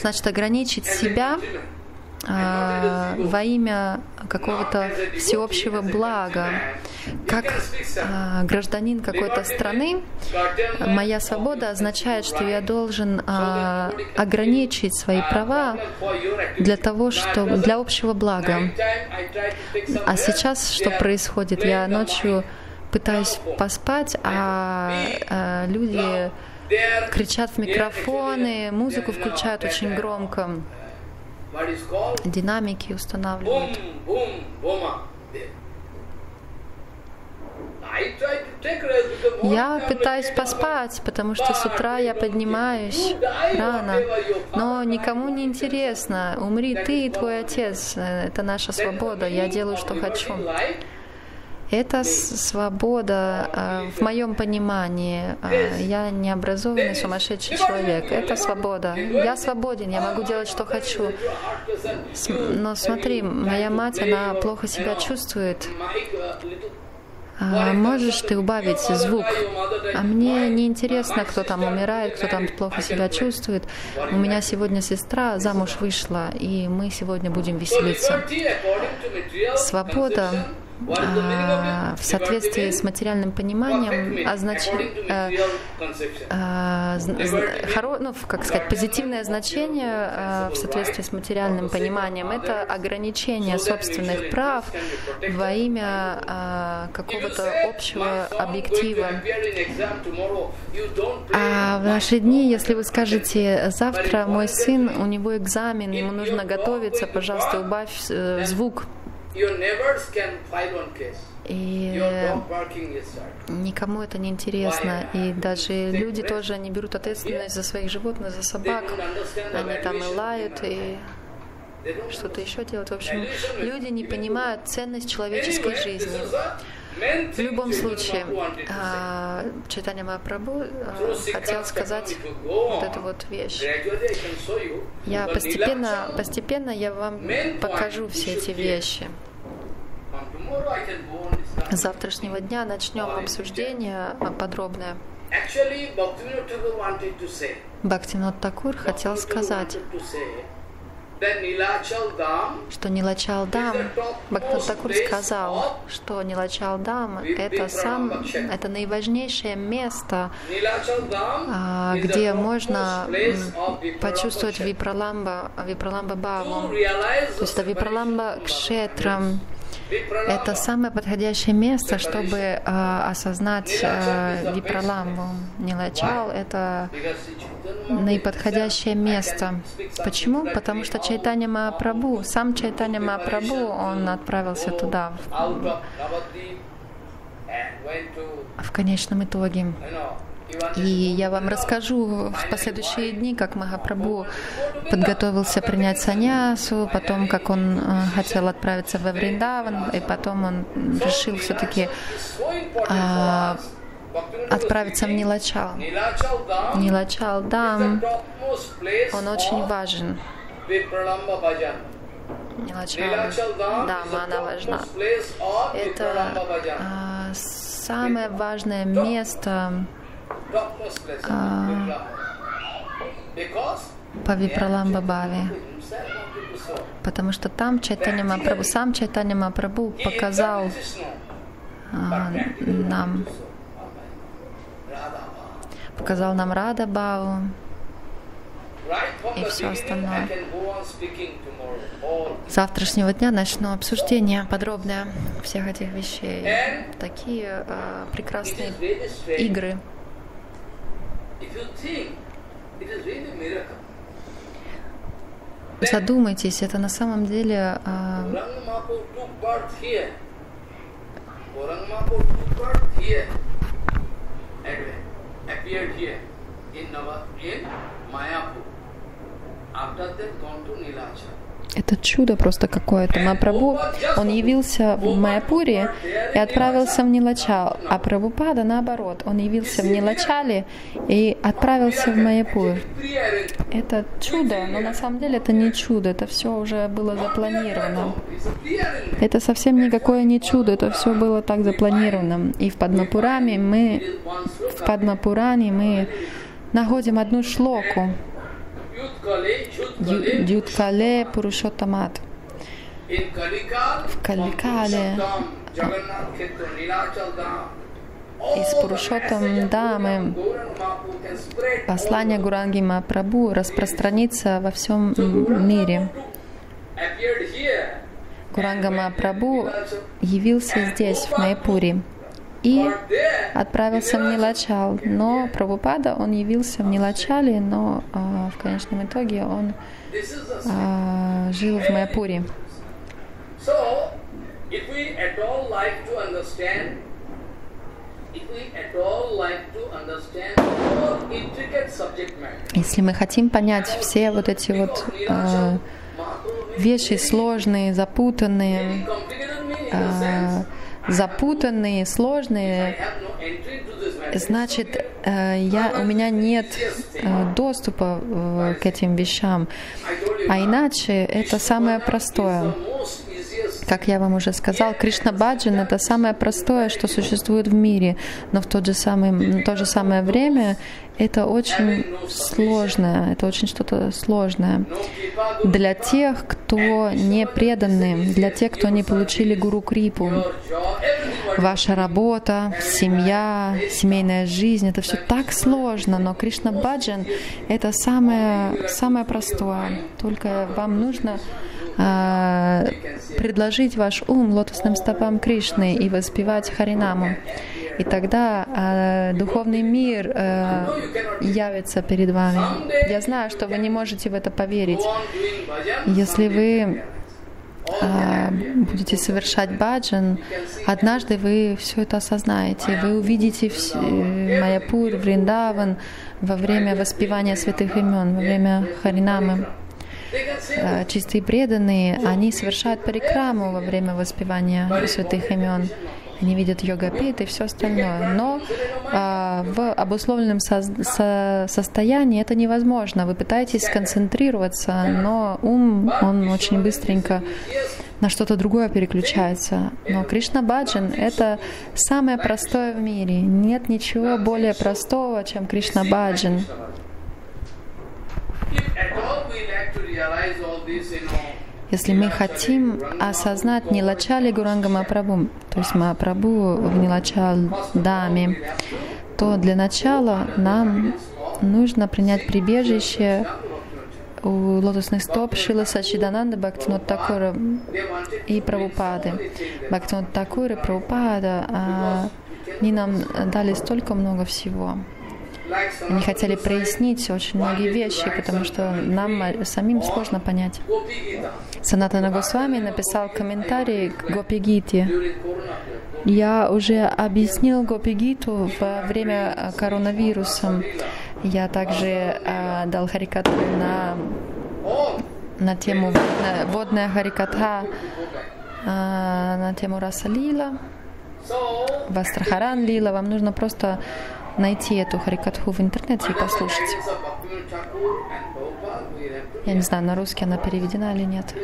Значит, ограничить себя а, во имя какого-то всеобщего блага. Как а, гражданин какой-то страны, моя свобода означает, что я должен а, ограничить свои права для того, что для общего блага. А сейчас что происходит? Я ночью пытаюсь поспать, а, а люди кричат в микрофоны, музыку включают очень громко, динамики устанавливают. Я пытаюсь поспать, потому что с утра я поднимаюсь рано, но никому не интересно. Умри ты и твой отец. Это наша свобода. Я делаю, что хочу. Это свобода в моем понимании. Я не образованный сумасшедший человек. Это свобода. Я свободен, я могу делать, что хочу. Но смотри, моя мать, она плохо себя чувствует. А можешь ты убавить звук? А мне не интересно, кто там умирает, кто там плохо себя чувствует. У меня сегодня сестра замуж вышла, и мы сегодня будем веселиться. Свобода а, в соответствии с материальным пониманием означает а, а, хоро, ну, как сказать, позитивное значение а, в соответствии с материальным пониманием — это ограничение собственных прав во имя а, какого-то общего объектива. А в наши дни, если вы скажете: завтра мой сын, у него экзамен, ему нужно готовиться, пожалуйста, убавь звук. И никому это не интересно. И даже люди тоже не берут ответственность за своих животных, за собак. Они там и лают, и что-то еще делают. В общем, люди не понимают ценность человеческой жизни. В любом случае, Чайтанья Махапрабху хотел сказать вот эту вот вещь. Я постепенно, постепенно я вам покажу все эти вещи. С завтрашнего дня начнем обсуждение подробное. Бхактивинод Тхакур хотел сказать, что Нилачал Дхам, Бхактивинод Тхакур сказал, что Нилачал Дхам — это сам, это наиважнейшее место, где можно почувствовать Випраламба, Випраламба Бхаву, то есть это Випраламба Кшетра. Это самое подходящее место, чтобы э, осознать э, Випраламбу. Нилачал — это наиподходящее место. Почему? Потому что Чайтанья Махапрабху, сам Чайтанья Махапрабху, он отправился туда в, в конечном итоге. И я вам расскажу в последующие дни, как Махапрабху подготовился принять саньясу, потом как он хотел отправиться во Вриндаван, и потом он решил все-таки а, отправиться в Нилачал. Нилачал Дхам, он очень важен. Нилачал Дхам, она важна. Это а, самое важное место по Випраламба Бхаве, потому что там Чайтанья Махапрабху, сам Чайтанья Махапрабху показал а, нам, показал нам Рада Бхаву и все остальное. С завтрашнего дня начну обсуждение подробное всех этих вещей. Такие а, прекрасные игры. Задумайтесь, это на самом деле а, это чудо просто какое-то. Махапрабху, он явился в Майапуре и отправился в Нилачал, а Прабхупада наоборот, он явился в Нилачале и отправился в Майапур. Это чудо, но на самом деле это не чудо, это все уже было запланировано. Это совсем никакое не чудо, это все было так запланировано. И в Падмапураме мы, в Падмапуране мы находим одну шлоку. Дюткале Пурушотамат. В Каликале из Пурушотам Дамы послание Гуранги Махапрабху распространится во всем мире. Гуранга Махапрабху явился здесь, в Майапуре, и отправился в Нилачал. Но Прабхупада, он явился в Нилачале, но а, в конечном итоге он а, жил в Майапуре. Если мы хотим понять все вот эти вот а, вещи сложные, запутанные, а, запутанные, сложные, значит, я, у меня нет доступа к этим вещам. А иначе это самое простое. Как я вам уже сказал, Кришна Баджан — это самое простое, что существует в мире, но в тот же самый, то же самое время это очень сложное, это очень что-то сложное для тех, кто не преданы, для тех, кто не получили Гуру Крипу. Ваша работа, семья, семейная жизнь — это все так сложно, но Кришна Баджан — это самое, самое простое. Только вам нужно а, предложить ваш ум лотосным стопам Кришны и воспевать Харинаму. И тогда э, духовный мир э, явится перед вами. Я знаю, что вы не можете в это поверить. Если вы э, будете совершать баджан, однажды вы все это осознаете. Вы увидите вс- э, Майапур, Вриндаван во время воспевания святых имен, во время Харинамы. Э, чистые преданные, они совершают парикраму во время воспевания святых имен. Они видят йога-пит и все остальное. Но а, в обусловленном со- со- состоянии это невозможно. Вы пытаетесь сконцентрироваться, но ум, он очень быстренько на что-то другое переключается. Но Кришна Баджан — это самое простое в мире. Нет ничего более простого, чем Кришна Баджан. Если мы хотим осознать Нилачали Гуранга Махапрабху, то есть Махапрабху в Нилачал Дхаме, то для начала нам нужно принять прибежище у лотосных стоп Шрилы Сачидананды, Бхактивинод Тхакура и Прабхупады. Бхактивинод Тхакур и Прабхупада, они нам дали столько много всего. Они хотели прояснить очень многие вещи, потому что нам самим сложно понять. Санатана Госвами написал комментарий к Гопи Гите. Я уже объяснил Гопи Гиту во время коронавируса. Я также а, дал харикатху на, на тему водная, водная харикатха, а, на тему раса лила, вастрахаран лила. Вам нужно просто найти эту харикатху в интернете и послушать. Я не знаю, на русский она переведена или нет.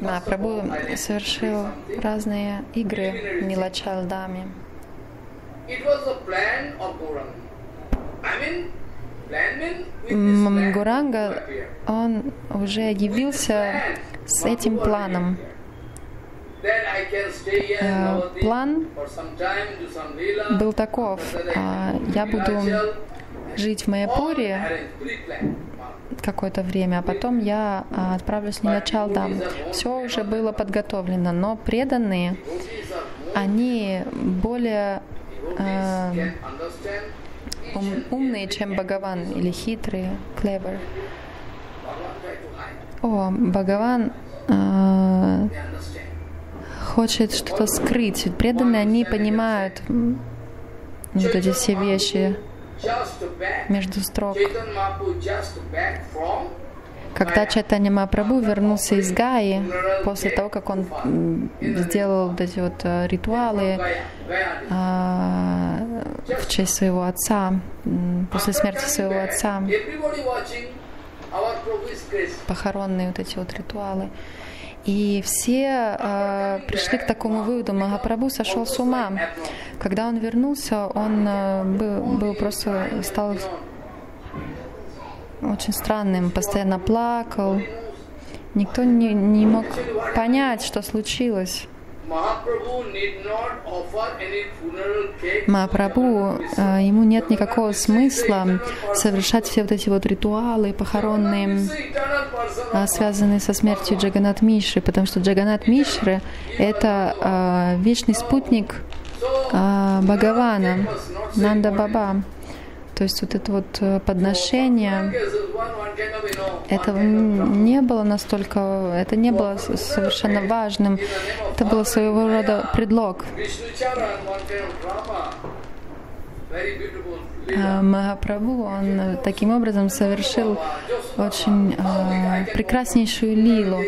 Да, Прабху совершил разные игры в Нилачал Дхаме. Гуранга, он уже явился с этим планом. План был таков: я буду жить в Майапуре какое-то время, а потом я отправлюсь в Нилачал Дхам. Все уже было подготовлено, но преданные, они более э, ум, умные, чем Бхагаван, или хитрые, clever. О, Бхагаван э, хочет что-то скрыть. Преданные, они понимают вот эти все вещи между строк. Когда Чайтанья Махапрабху вернулся из Гаи, после того, как он сделал вот эти вот ритуалы а, в честь своего отца, после смерти своего отца, похоронные вот эти вот ритуалы, и все э, пришли к такому выводу: Махапрабху сошел с ума. Когда он вернулся, он э, был, был просто стал очень странным, постоянно плакал. Никто не, не мог понять, что случилось. Махапрабху, э, ему нет никакого смысла совершать все вот эти вот ритуалы похоронные, э, связанные со смертью Джаганнатха Мишры, потому что Джаганнатха Мишра — это э, вечный спутник э, Бхагавана, Нанда Баба. То есть вот это вот подношение, этого не было настолько, это не было совершенно важным, это было своего рода предлог. А Махапрабху, он таким образом совершил очень а, прекраснейшую лилу.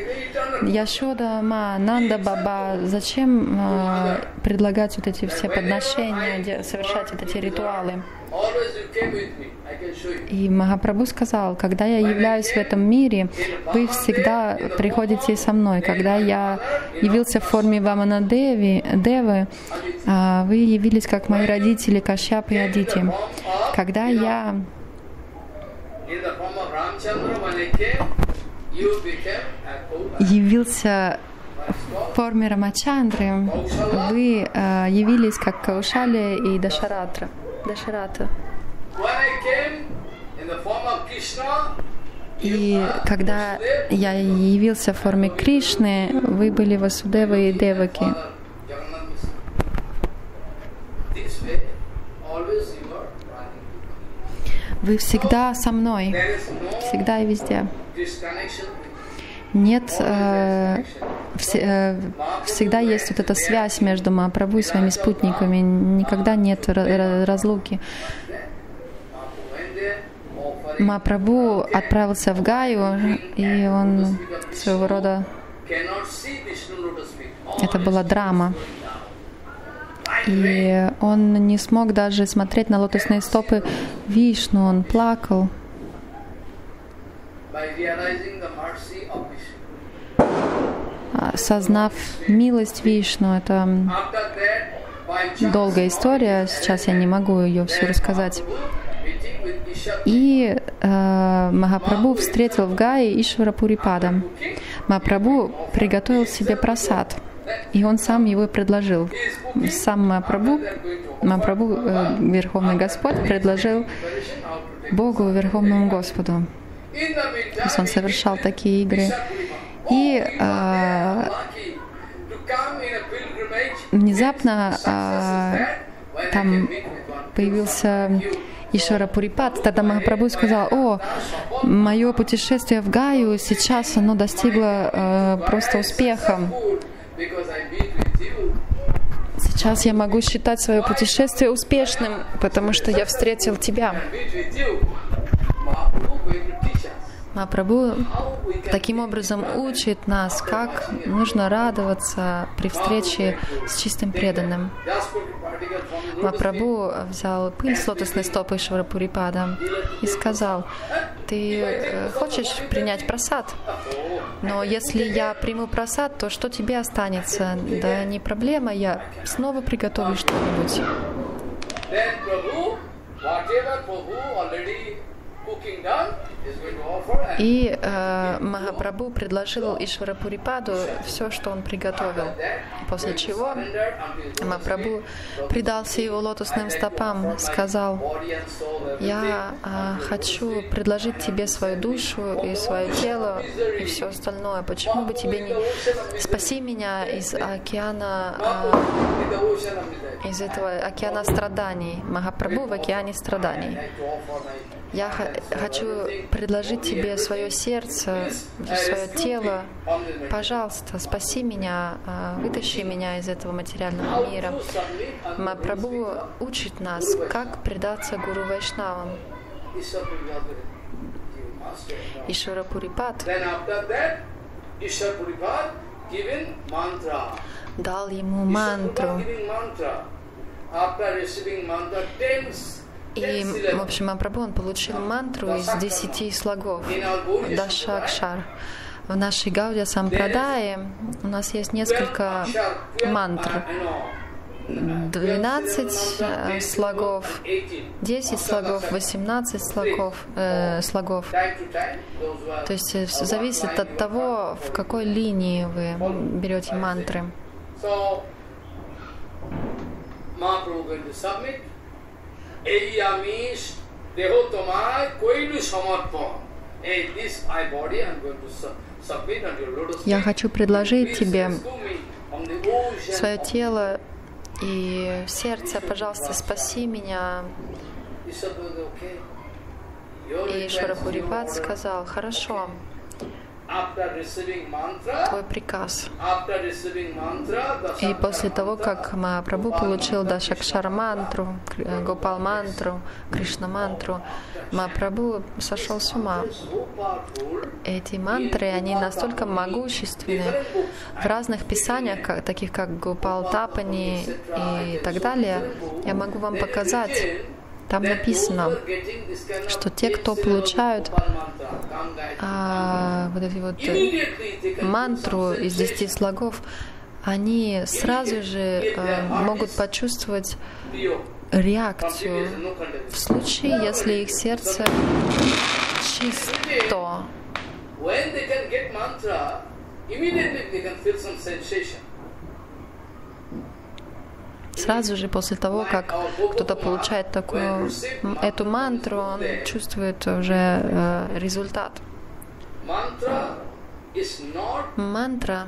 Яшода Ма, Нанда Баба, зачем а, предлагать вот эти все подношения, совершать вот эти ритуалы? И Махапрабху сказал: когда я являюсь в этом мире, вы всегда приходите со мной. Когда я явился в форме Вамана Деви, Девы, вы явились как мои родители Кашьяп и Адити. Когда я явился в форме Рамачандры, вы явились как Каушалия и Дашаратра. Дашарата. И когда я явился в форме Кришны, вы были Васудевы и Деваки. Вы всегда со мной, всегда и везде. Нет, э, вс, э, всегда есть вот эта связь между Махапрабху и своими спутниками, никогда нет разлуки. Махапрабху отправился в Гаю, и он своего рода... Это была драма. И он не смог даже смотреть на лотосные стопы Вишну, он плакал. Осознав милость Вишну, это долгая история, сейчас я не могу ее всю рассказать. И э, Махапрабху встретил в Гае Ишварапури. Махапрабху приготовил себе прасад. И он сам его предложил. Сам Прабху, Прабху э, Верховный Господь, предложил Богу, Верховному Господу. То есть он совершал такие игры. И э, внезапно э, там появился Ишварапурипад. Тогда Махапрабху сказал: «О, мое путешествие в Гаю сейчас оно достигло э, просто успеха. Сейчас я могу считать свое путешествие успешным, потому что я встретил тебя». Махапрабху таким образом учит нас, как нужно радоваться при встрече с чистым преданным. Махапрабху взял пыль с лотосной стопы Ишварапурипада и сказал: «Ты хочешь принять прасад? Но если я приму прасад, то что тебе останется? Да не проблема, я снова приготовлю что-нибудь». И э, Махапрабху предложил Ишварапурипаду все, что он приготовил, после чего Махапрабху предался его лотосным стопам, сказал: «Я э, хочу предложить тебе свою душу и свое тело и все остальное. Почему бы тебе не... Спаси меня из океана, э, из этого океана страданий». Махапрабху в океане страданий. «Я хочу предложить тебе свое сердце, свое тело. Пожалуйста, спаси меня, вытащи меня из этого материального мира». Махапрабху учит нас, как предаться Гуру Вайшнавам. Ишварапурипад дал ему мантру. И, в общем, Махапрабху, он получил мантру из десяти слогов, дашакшар. В нашей Гаудия Сампрадае у нас есть несколько мантр. двенадцать слогов, десять слогов, восемнадцать слогов, э, слогов. То есть зависит от того, в какой линии вы берете мантры. «Я хочу предложить тебе свое тело и сердце, пожалуйста, спаси меня». И Ишварапурипад сказал: «Хорошо, твой приказ». И после того, как Махапрабху получил Дашакшар-мантру, Гопал-мантру, Кришна-мантру, Махапрабху сошел с ума. Эти мантры, они настолько могущественны. В разных писаниях, таких как Гопал-тапани и так далее, я могу вам показать. Там написано, что те, кто получают а, вот эту вот мантру из десяти слогов, они сразу же а, могут почувствовать реакцию в случае, если их сердце чисто. Сразу же после того, как кто-то получает такую, эту мантру, он чувствует уже э, результат. Мантра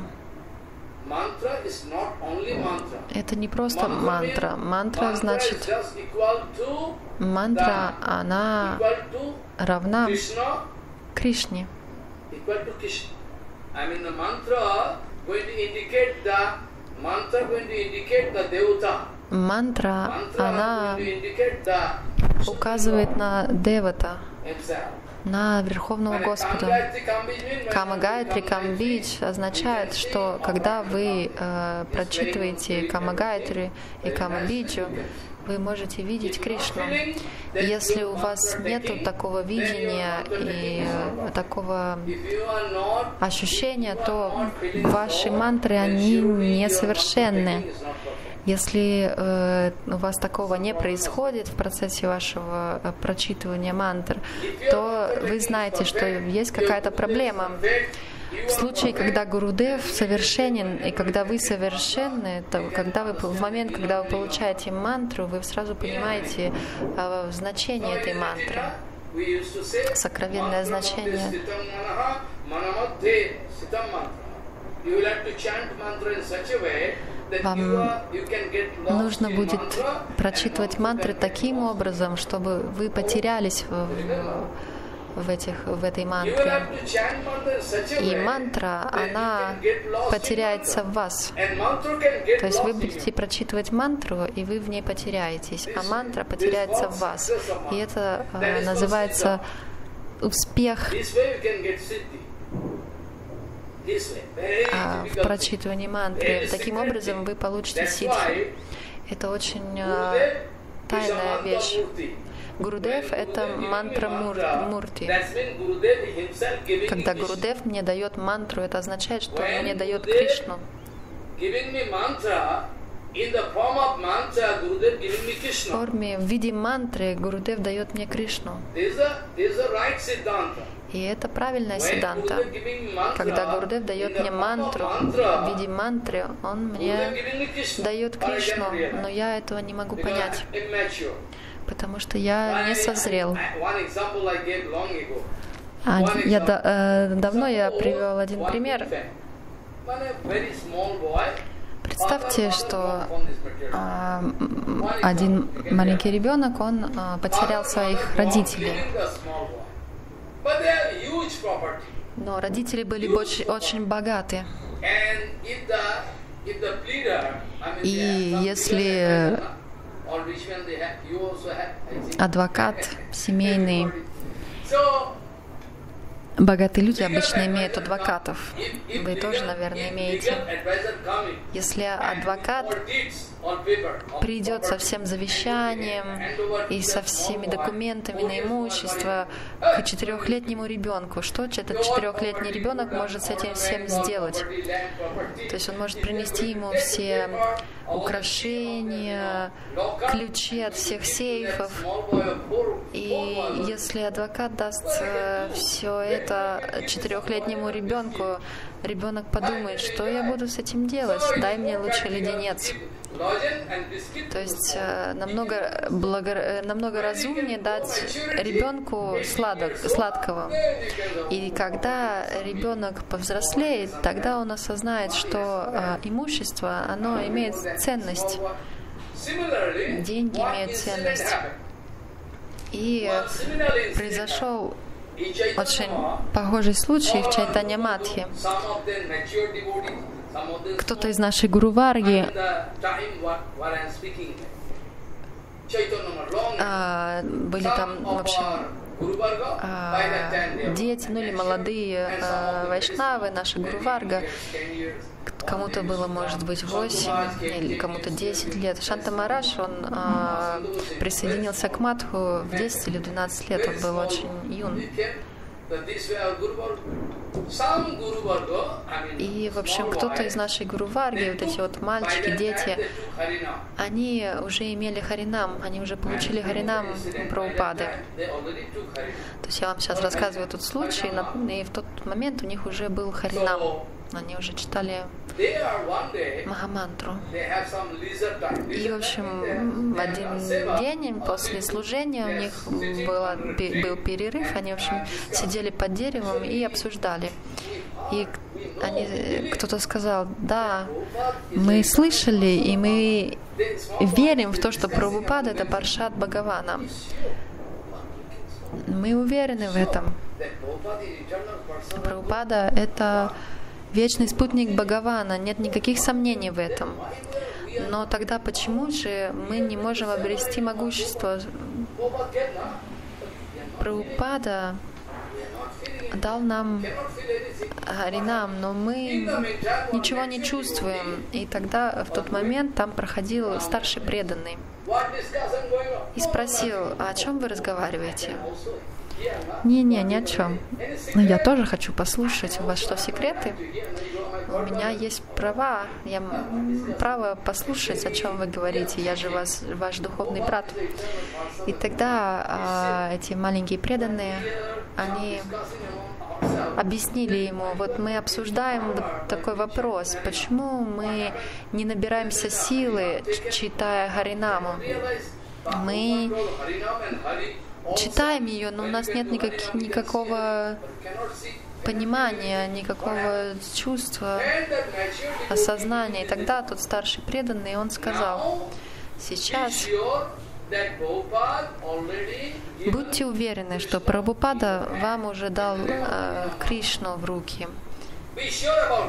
— это не просто мантра. Мантра значит... Мантра, она равна Кришне. Мантра, она указывает на Девата, на Верховного Господа. Камагайтри, Камбидж означает, что когда вы э, прочитываете Камагайтри и Камабиджу, вы можете видеть Кришну. Если у вас нет такого видения и такого ощущения, то ваши мантры, они несовершенны. Если э, у вас такого не происходит в процессе вашего прочитывания мантр, то вы знаете, что есть какая-то проблема. В случае, когда Гурудев совершенен, и когда вы совершенны, то когда вы, в момент, когда вы получаете мантру, вы сразу понимаете а, значение этой мантры, сокровенное значение. Вам нужно будет прочитывать мантры таким образом, чтобы вы потерялись в, в, этих, в этой мантре. И мантра, она потеряется в вас. То есть вы будете прочитывать мантру, и вы в ней потеряетесь, а мантра потеряется в вас. И это называется успех в прочитывании мантры. Таким образом вы получите сиддхи. Это очень тайная вещь. Гурудев — это мантра Мурти. Когда Гурудев мне дает мантру, это означает, что он мне дает Кришну. В форме, в виде мантры Гурудев дает мне Кришну. И это правильная сиддханта. Когда Гурудев дает мне мантру, в виде мантры, он мне дает Кришну, но я этого не могу понять, потому что я не созрел. А, я, э, давно я привел один пример. Представьте, что а, один маленький ребенок, он а, потерял своих родителей. Но родители были очень, очень богаты. И если адвокат семейный, богатые люди обычно имеют адвокатов. Вы тоже, наверное, имеете. Если адвокат придет со всем завещанием и со всеми документами на имущество к четырехлетнему ребенку, что этот четырехлетний ребенок может с этим всем сделать? То есть он может принести ему все украшения, ключи от всех сейфов. И если адвокат даст все это четырехлетнему ребенку, ребенок подумает, что я буду с этим делать, дай мне лучше леденец. То есть намного, благо, намного разумнее дать ребенку сладок, сладкого. И когда ребенок повзрослеет, тогда он осознает, что имущество, оно имеет ценность, деньги имеют ценность. И произошел очень похожий случай в Чайтанья-матхе. Кто-то из нашей гуру-варги а, были там, в общем, а, дети, ну или молодые а, вайшнавы, наша гуру-варга. Кому-то было, может быть, восемь или кому-то десять лет. Шанта Мараш, он а, присоединился к матху в десять или двенадцать лет, он был очень юн. И, в общем, кто-то из нашей гуру-варги, вот эти вот мальчики, дети, они уже имели харинам, они уже получили харинам Прабхупады. То есть я вам сейчас рассказываю тот случай, и в тот момент у них уже был харинам. Они уже читали Махамантру. И, в общем, в один день после служения у них было, был перерыв. Они, в общем, сидели под деревом и обсуждали. И они, кто-то сказал: да, мы слышали и мы верим в то, что Прабхупада — это Паршад Бхагавана. Мы уверены в этом. Прабхупада — это вечный спутник Бхагавана, нет никаких сомнений в этом. Но тогда почему же мы не можем обрести могущество? Прабхупада дал нам харинам, но мы ничего не чувствуем. И тогда, в тот момент, там проходил старший преданный и спросил: а о чем вы разговариваете? Не-не, ни о чем. Но я тоже хочу послушать. У вас что, секреты? У меня есть права. Я право послушать, о чем вы говорите. Я же вас, ваш духовный брат. И тогда а, эти маленькие преданные, они объяснили ему, вот мы обсуждаем вот такой вопрос, почему мы не набираемся силы, читая Харинаму. Мы читаем ее, но у нас нет никак, никакого понимания, никакого чувства, осознания. И тогда тот старший преданный, он сказал, сейчас будьте уверены, что Прабхупада вам уже дал э, Кришну в руки.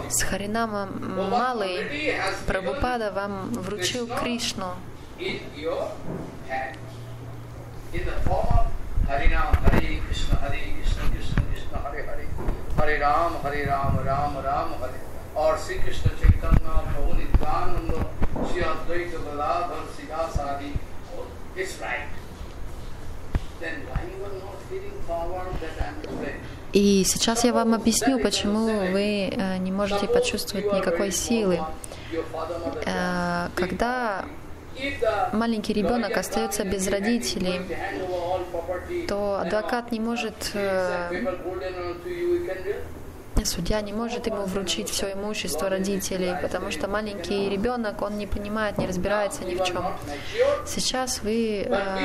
С Харинамом Малой Прабхупада вам вручил Кришну . И сейчас я вам объясню, почему вы не можете почувствовать никакой силы. Когда маленький ребенок остается без родителей, то адвокат не может, судья не может ему вручить все имущество родителей, потому что маленький ребенок, он не понимает, не разбирается ни в чем. Сейчас вы э,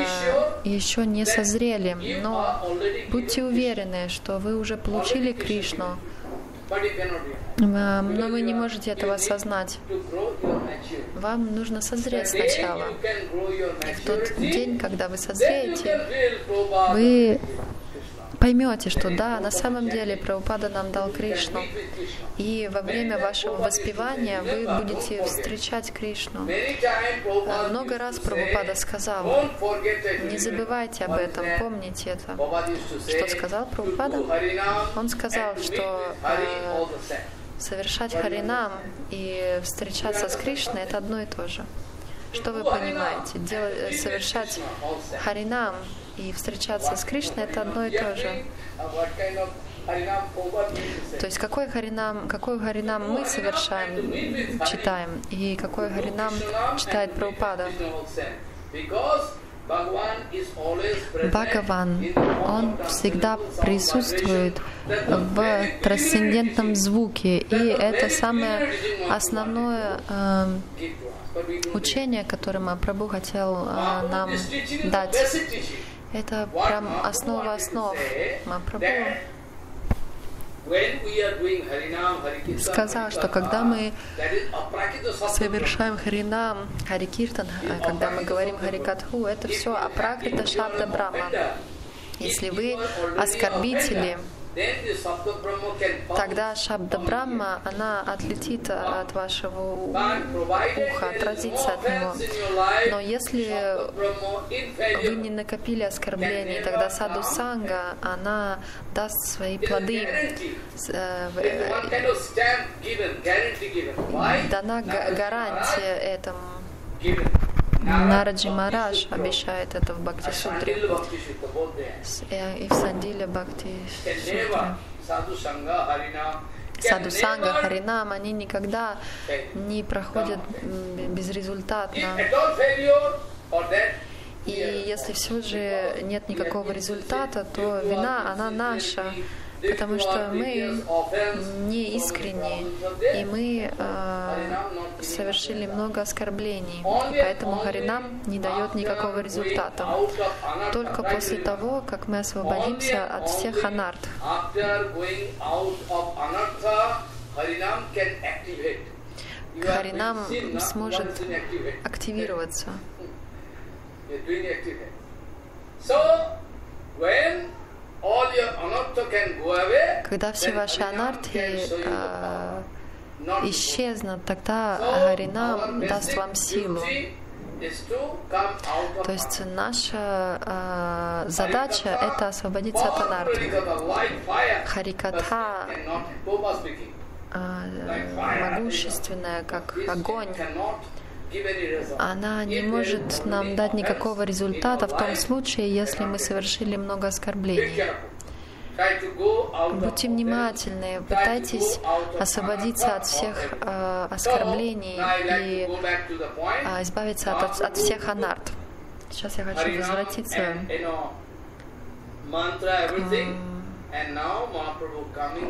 еще не созрели, но будьте уверены, что вы уже получили Кришну, но вы не можете этого осознать. Вам нужно созреть сначала. И в тот день, когда вы созреете, вы поймете, что да, на самом деле Прабхупада нам дал Кришну. И во время вашего воспевания вы будете встречать Кришну. Много раз Прабхупада сказал, не забывайте об этом, помните это. Что сказал Прабхупада? Он сказал, что э, совершать Харинам и встречаться с Кришной — это одно и то же. Что вы понимаете? Делать, совершать Харинам и встречаться с Кришной — это одно и то же. То есть какой харинам, какой харинам мы совершаем, читаем, и какой харинам читает Прабхупада. Бхагаван, он всегда присутствует в трансцендентном звуке, и это самое основное э, учение, которое Махапрабху хотел э, нам дать. Это прям основа основ. Махапрабху сказал, что когда мы совершаем Харинам, Харикиртан, когда мы говорим Харикатху, это все апракрита Шабда Брама. Если вы оскорбители, тогда Шабда Брама, она отлетит от вашего уха, отразится от него. Но если вы не накопили оскорблений, тогда саду санга, она даст свои плоды. Дана гарантия этому. Нараджи Марадж обещает это в Бхакти-сутре и в Сандиле Бхакти-сутре. Саду санга, харинам, они никогда не проходят безрезультатно. И если все же нет никакого результата, то вина, она наша, потому что мы не искренни, и мы э, совершили много оскорблений, и поэтому Харинам не дает никакого результата. Только после того, как мы освободимся от всех анартх. Харинам сможет активироваться. Когда все ваши анартхи э, исчезнут, тогда Харинам даст вам силу. То есть наша э, задача — это освободиться от анартхи. Харикатха э, могущественная, как огонь. Она не может нам дать никакого результата в том случае, если мы совершили много оскорблений. Будьте внимательны, пытайтесь освободиться от всех э, оскорблений и э, избавиться от, от всех анарт. Сейчас я хочу возвратиться к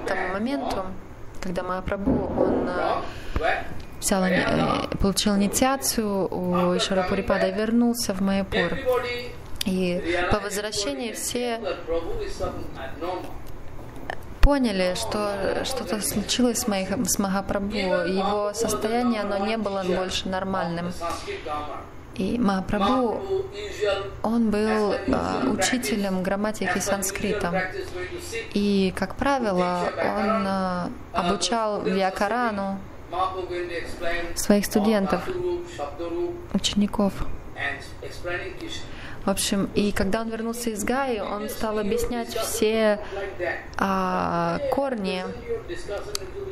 к тому моменту, когда Махапрабху, он взял, получил инициацию у Ишварапурипада и вернулся в Майапур. И по возвращении все поняли, что что-то случилось с Махапрабху, его состояние, оно не было больше нормальным. И Махапрабху, он был э, учителем грамматики санскрита. И, как правило, он э, обучал Вьякарану своих студентов, учеников. В общем, и когда он вернулся из Гаи, он стал объяснять все а, корни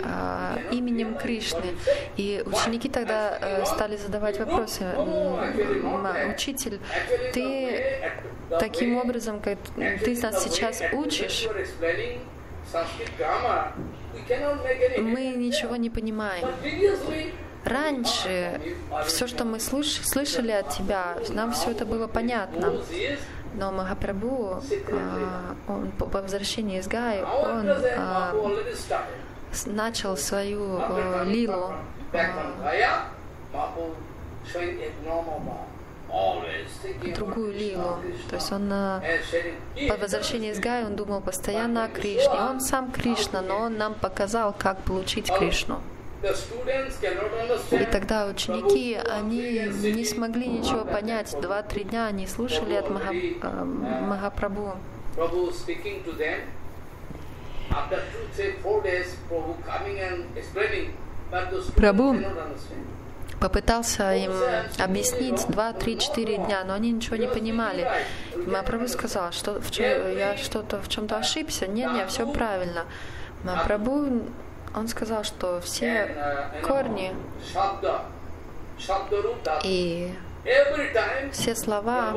а, именем Кришны. И ученики тогда а, стали задавать вопросы. Учитель, ты таким образом, как ты нас сейчас учишь, мы ничего не понимаем. Раньше все, что мы слыш- слышали от тебя, нам все это было понятно. Но Махапрабху, он по возвращении из Гаи, он начал свою лилу. Другую лилу. То есть он по возвращении из Гаи, он думал постоянно о Кришне. Он сам Кришна, но он нам показал, как получить Кришну. И тогда ученики, они не смогли ничего понять. Два-три дня они слушали от Махапрабху. Прабху попытался им объяснить два-три-четыре дня, но они ничего не понимали. Махапрабху сказал, что в чем, я что-то в чем-то ошибся. Не, не, все правильно. Махапрабху, он сказал, что все корни и все слова,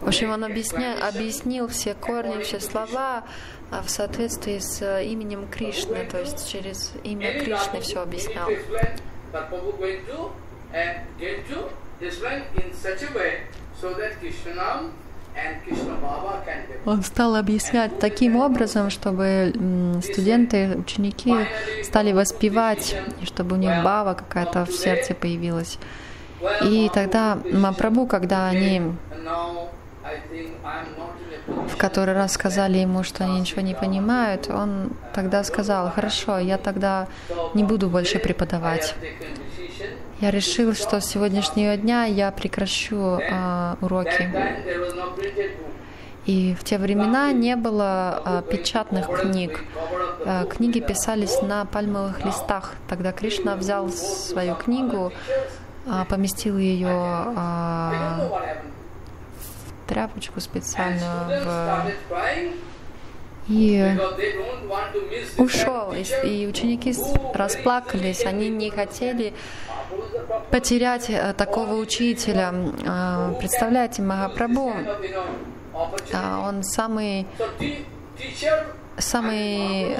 в общем, он объясня, объяснил все корни, все слова в соответствии с именем Кришны, то есть через имя Кришны все объяснял. Он стал объяснять таким образом, чтобы студенты, ученики стали воспевать, и чтобы у них бава какая-то в сердце появилась. И тогда Махапрабху, когда они в который раз сказали ему, что они ничего не понимают, он тогда сказал: «Хорошо, я тогда не буду больше преподавать. Я решил, что с сегодняшнего дня я прекращу э, уроки». И в те времена не было э, печатных книг. Э, книги писались на пальмовых листах. Тогда Кришна взял свою книгу, э, поместил ее э, в тряпочку специальную, в... и ушел. И ученики расплакались, они не хотели потерять такого учителя. Представляете, Махапрабху, он самый, самый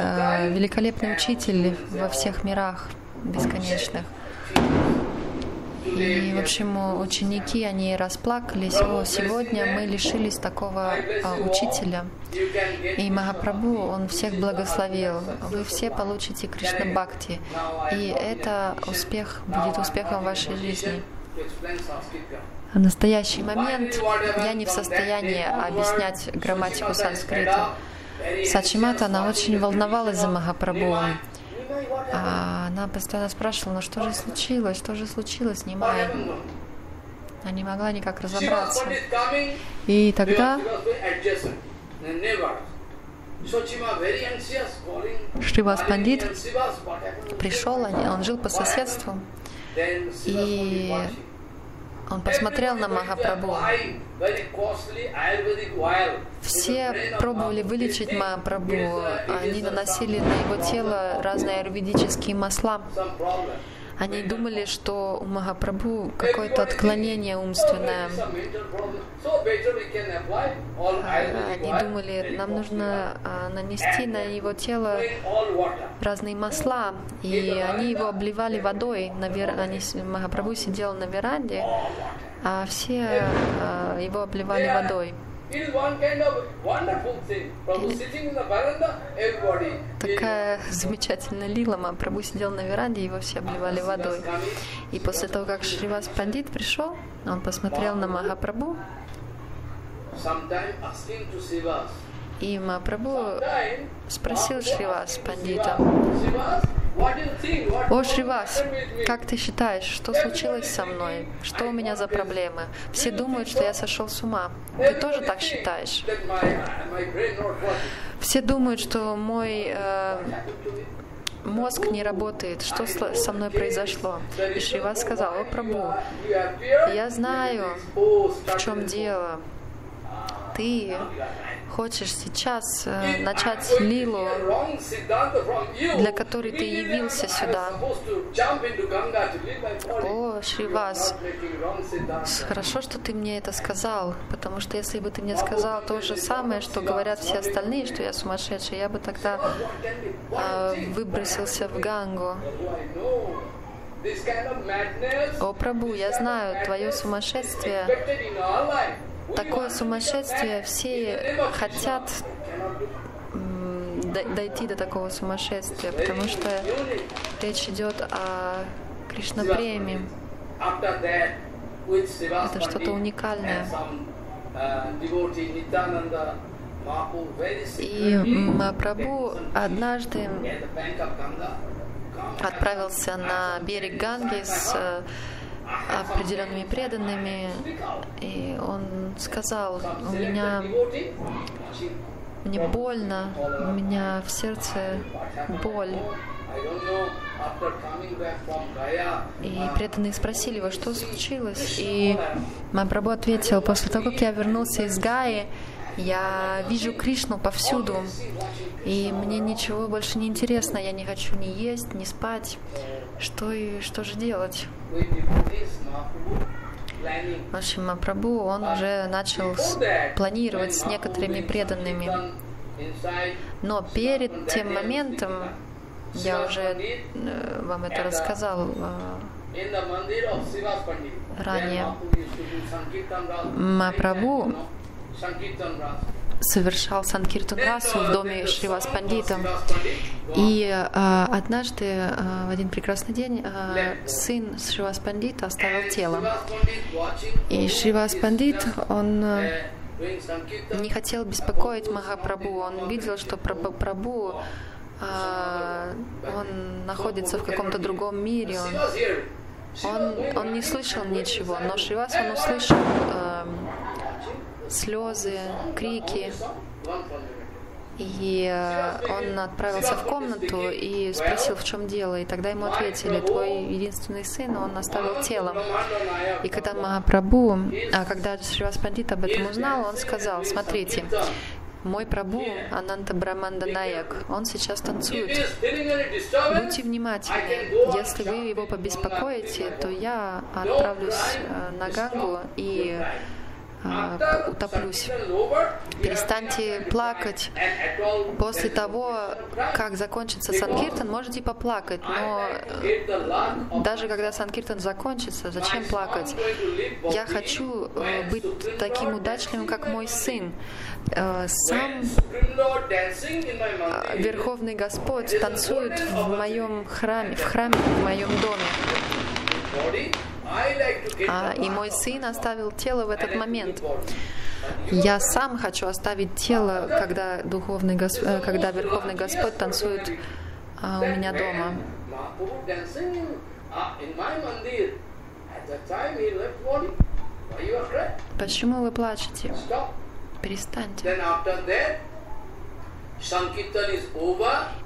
великолепный учитель во всех мирах бесконечных. И, в общем, ученики, они расплакались: «О, сегодня мы лишились такого а, учителя». И Махапрабху, он всех благословил. Вы все получите Кришна-бхакти. И это успех будет успехом в вашей жизни. В настоящий момент я не в состоянии объяснять грамматику санскрита. Сачимата, она очень волновалась за Махапрабху. А она постоянно спрашивала: «Ну что же случилось? Что же случилось, Нимай?» Она не могла никак разобраться. И тогда Шривас Пандит пришел, он жил по соседству, и он посмотрел на Махапрабху. Все пробовали вылечить Махапрабху. Они наносили на его тело разные аюрведические масла. Они думали, что у Махапрабху какое-то отклонение умственное. Они думали, нам нужно нанести на его тело разные масла. И они его обливали водой. Махапрабху сидел на веранде, а все его обливали водой. Такая замечательная лила. Махапрабху сидел на веранде, его все обливали водой. И после того, как Шривас Пандит пришел, он посмотрел на Махапрабху. И Махапрабху спросил Шривас Пандита: «О, Шривас, как ты считаешь, что случилось со мной? Что у меня за проблемы? Все думают, что я сошел с ума. Ты тоже так считаешь? Все думают, что мой э, мозг не работает. Что со мной произошло?» И Шривас сказал: «О, Прабху, я знаю, в чем дело. Ты хочешь сейчас э, начать лилу, для которой ты явился сюда. О, Шривас, хорошо, что ты мне это сказал, потому что если бы ты мне сказал то же самое, что говорят все остальные, что я сумасшедший, я бы тогда э, выбросился в Гангу. О, Прабху, я знаю твое сумасшествие. Такое сумасшествие, все хотят дойти до такого сумасшествия, потому что речь идет о Кришнапреме. Это что-то уникальное». И Махапрабху однажды отправился на берег Ганги с определенными преданными, и он сказал: «У меня, мне больно, у меня в сердце боль». И преданные спросили его, что случилось, и Махапрабху ответил: «После того, как я вернулся из Гаи, я вижу Кришну повсюду, и мне ничего больше не интересно, я не хочу ни есть, ни спать. Что, и, что же делать?» В общем, Махапрабху, он уже начал планировать с некоторыми преданными. Но перед тем моментом, я уже вам это рассказал ранее, Махапрабху совершал Санкиртан расу в доме Шривас Пандита. И э, однажды, э, в один прекрасный день, э, сын Шривас Пандита оставил тело. И Шривас Пандит, он э, не хотел беспокоить Махапрабху. Он видел, что Прабху, э, он находится в каком-то другом мире. Он, он, он не слышал ничего, но Шривас, он услышал э, слезы, крики. И он отправился в комнату и спросил, в чем дело. И тогда ему ответили: «Твой единственный сын, он оставил тело». И когда Махапрабху, а когда Шривас Пандит об этом узнал, он сказал: «Смотрите, мой Прабху Ананта Браманда Наяк, он сейчас танцует. Будьте внимательны. Если вы его побеспокоите, то я отправлюсь на Гангу и утоплюсь. Перестаньте плакать. После того, как закончится Санкиртан, можете поплакать, но даже когда Санкиртан закончится, зачем плакать? Я хочу быть таким удачливым, как мой сын. Сам Верховный Господь танцует в моем храме, в храме, в моем доме. А, и мой сын оставил тело в этот момент. Я сам хочу оставить тело, когда, духовный Госп... когда Верховный Господь танцует а, у меня дома». «Почему вы плачете? Перестаньте».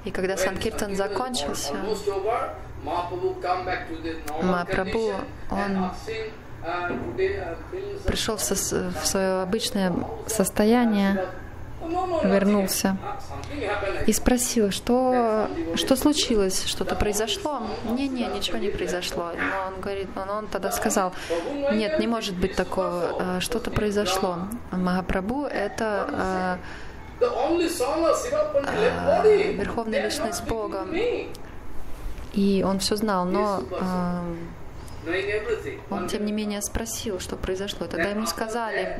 И когда Санкиртан закончился, Махапрабху, он пришел в свое обычное состояние, вернулся и спросил, что, что случилось, что-то произошло. «Не-не, ничего не произошло». Но он говорит, но он тогда сказал: «Нет, не может быть такого, что-то произошло». Махапрабху — это э, э, верховная личность Бога. И он все знал, но э, Он, тем не менее, спросил, что произошло. Тогда ему сказали,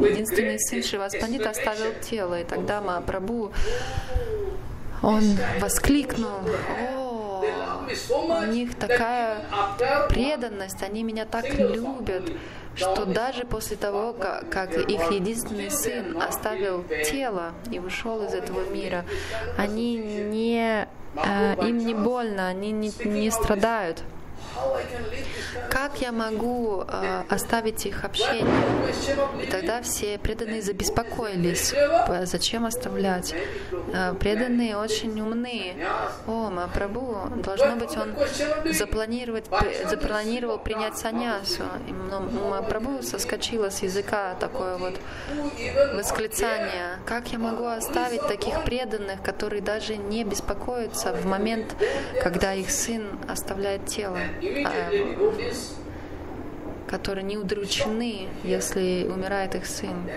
единственный сын Шриваса Пандита оставил тело. И тогда Махапрабху, он воскликнул: «О, у них такая преданность, они меня так любят, что даже после того, как, как их единственный сын оставил тело и ушел из этого мира, они не, э, им не больно, они не, не страдают. Как я могу э, оставить их общение?» И тогда все преданные забеспокоились. Зачем оставлять? Э, преданные очень умные. О, Махапрабху, должно быть, он запланировать, запланировал принять саньясу. Но Махапрабху соскочило с языка такое вот восклицание: «Как я могу оставить таких преданных, которые даже не беспокоятся в момент, когда их сын оставляет тело, которые не удручены, если умирает их сын?»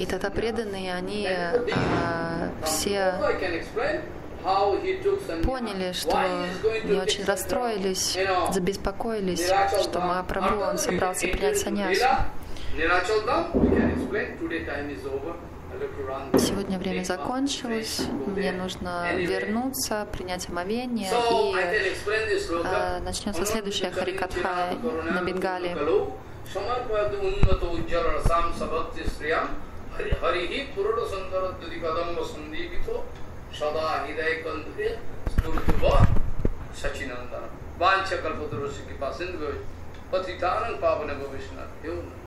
И тогда преданные, они а, все поняли, что они очень расстроились, забеспокоились, что Махапрабху, он собрался принять саньясу. Сегодня время закончилось, мне нужно вернуться, принять омовение, и э, начнется следующая Харикатха на Бенгале.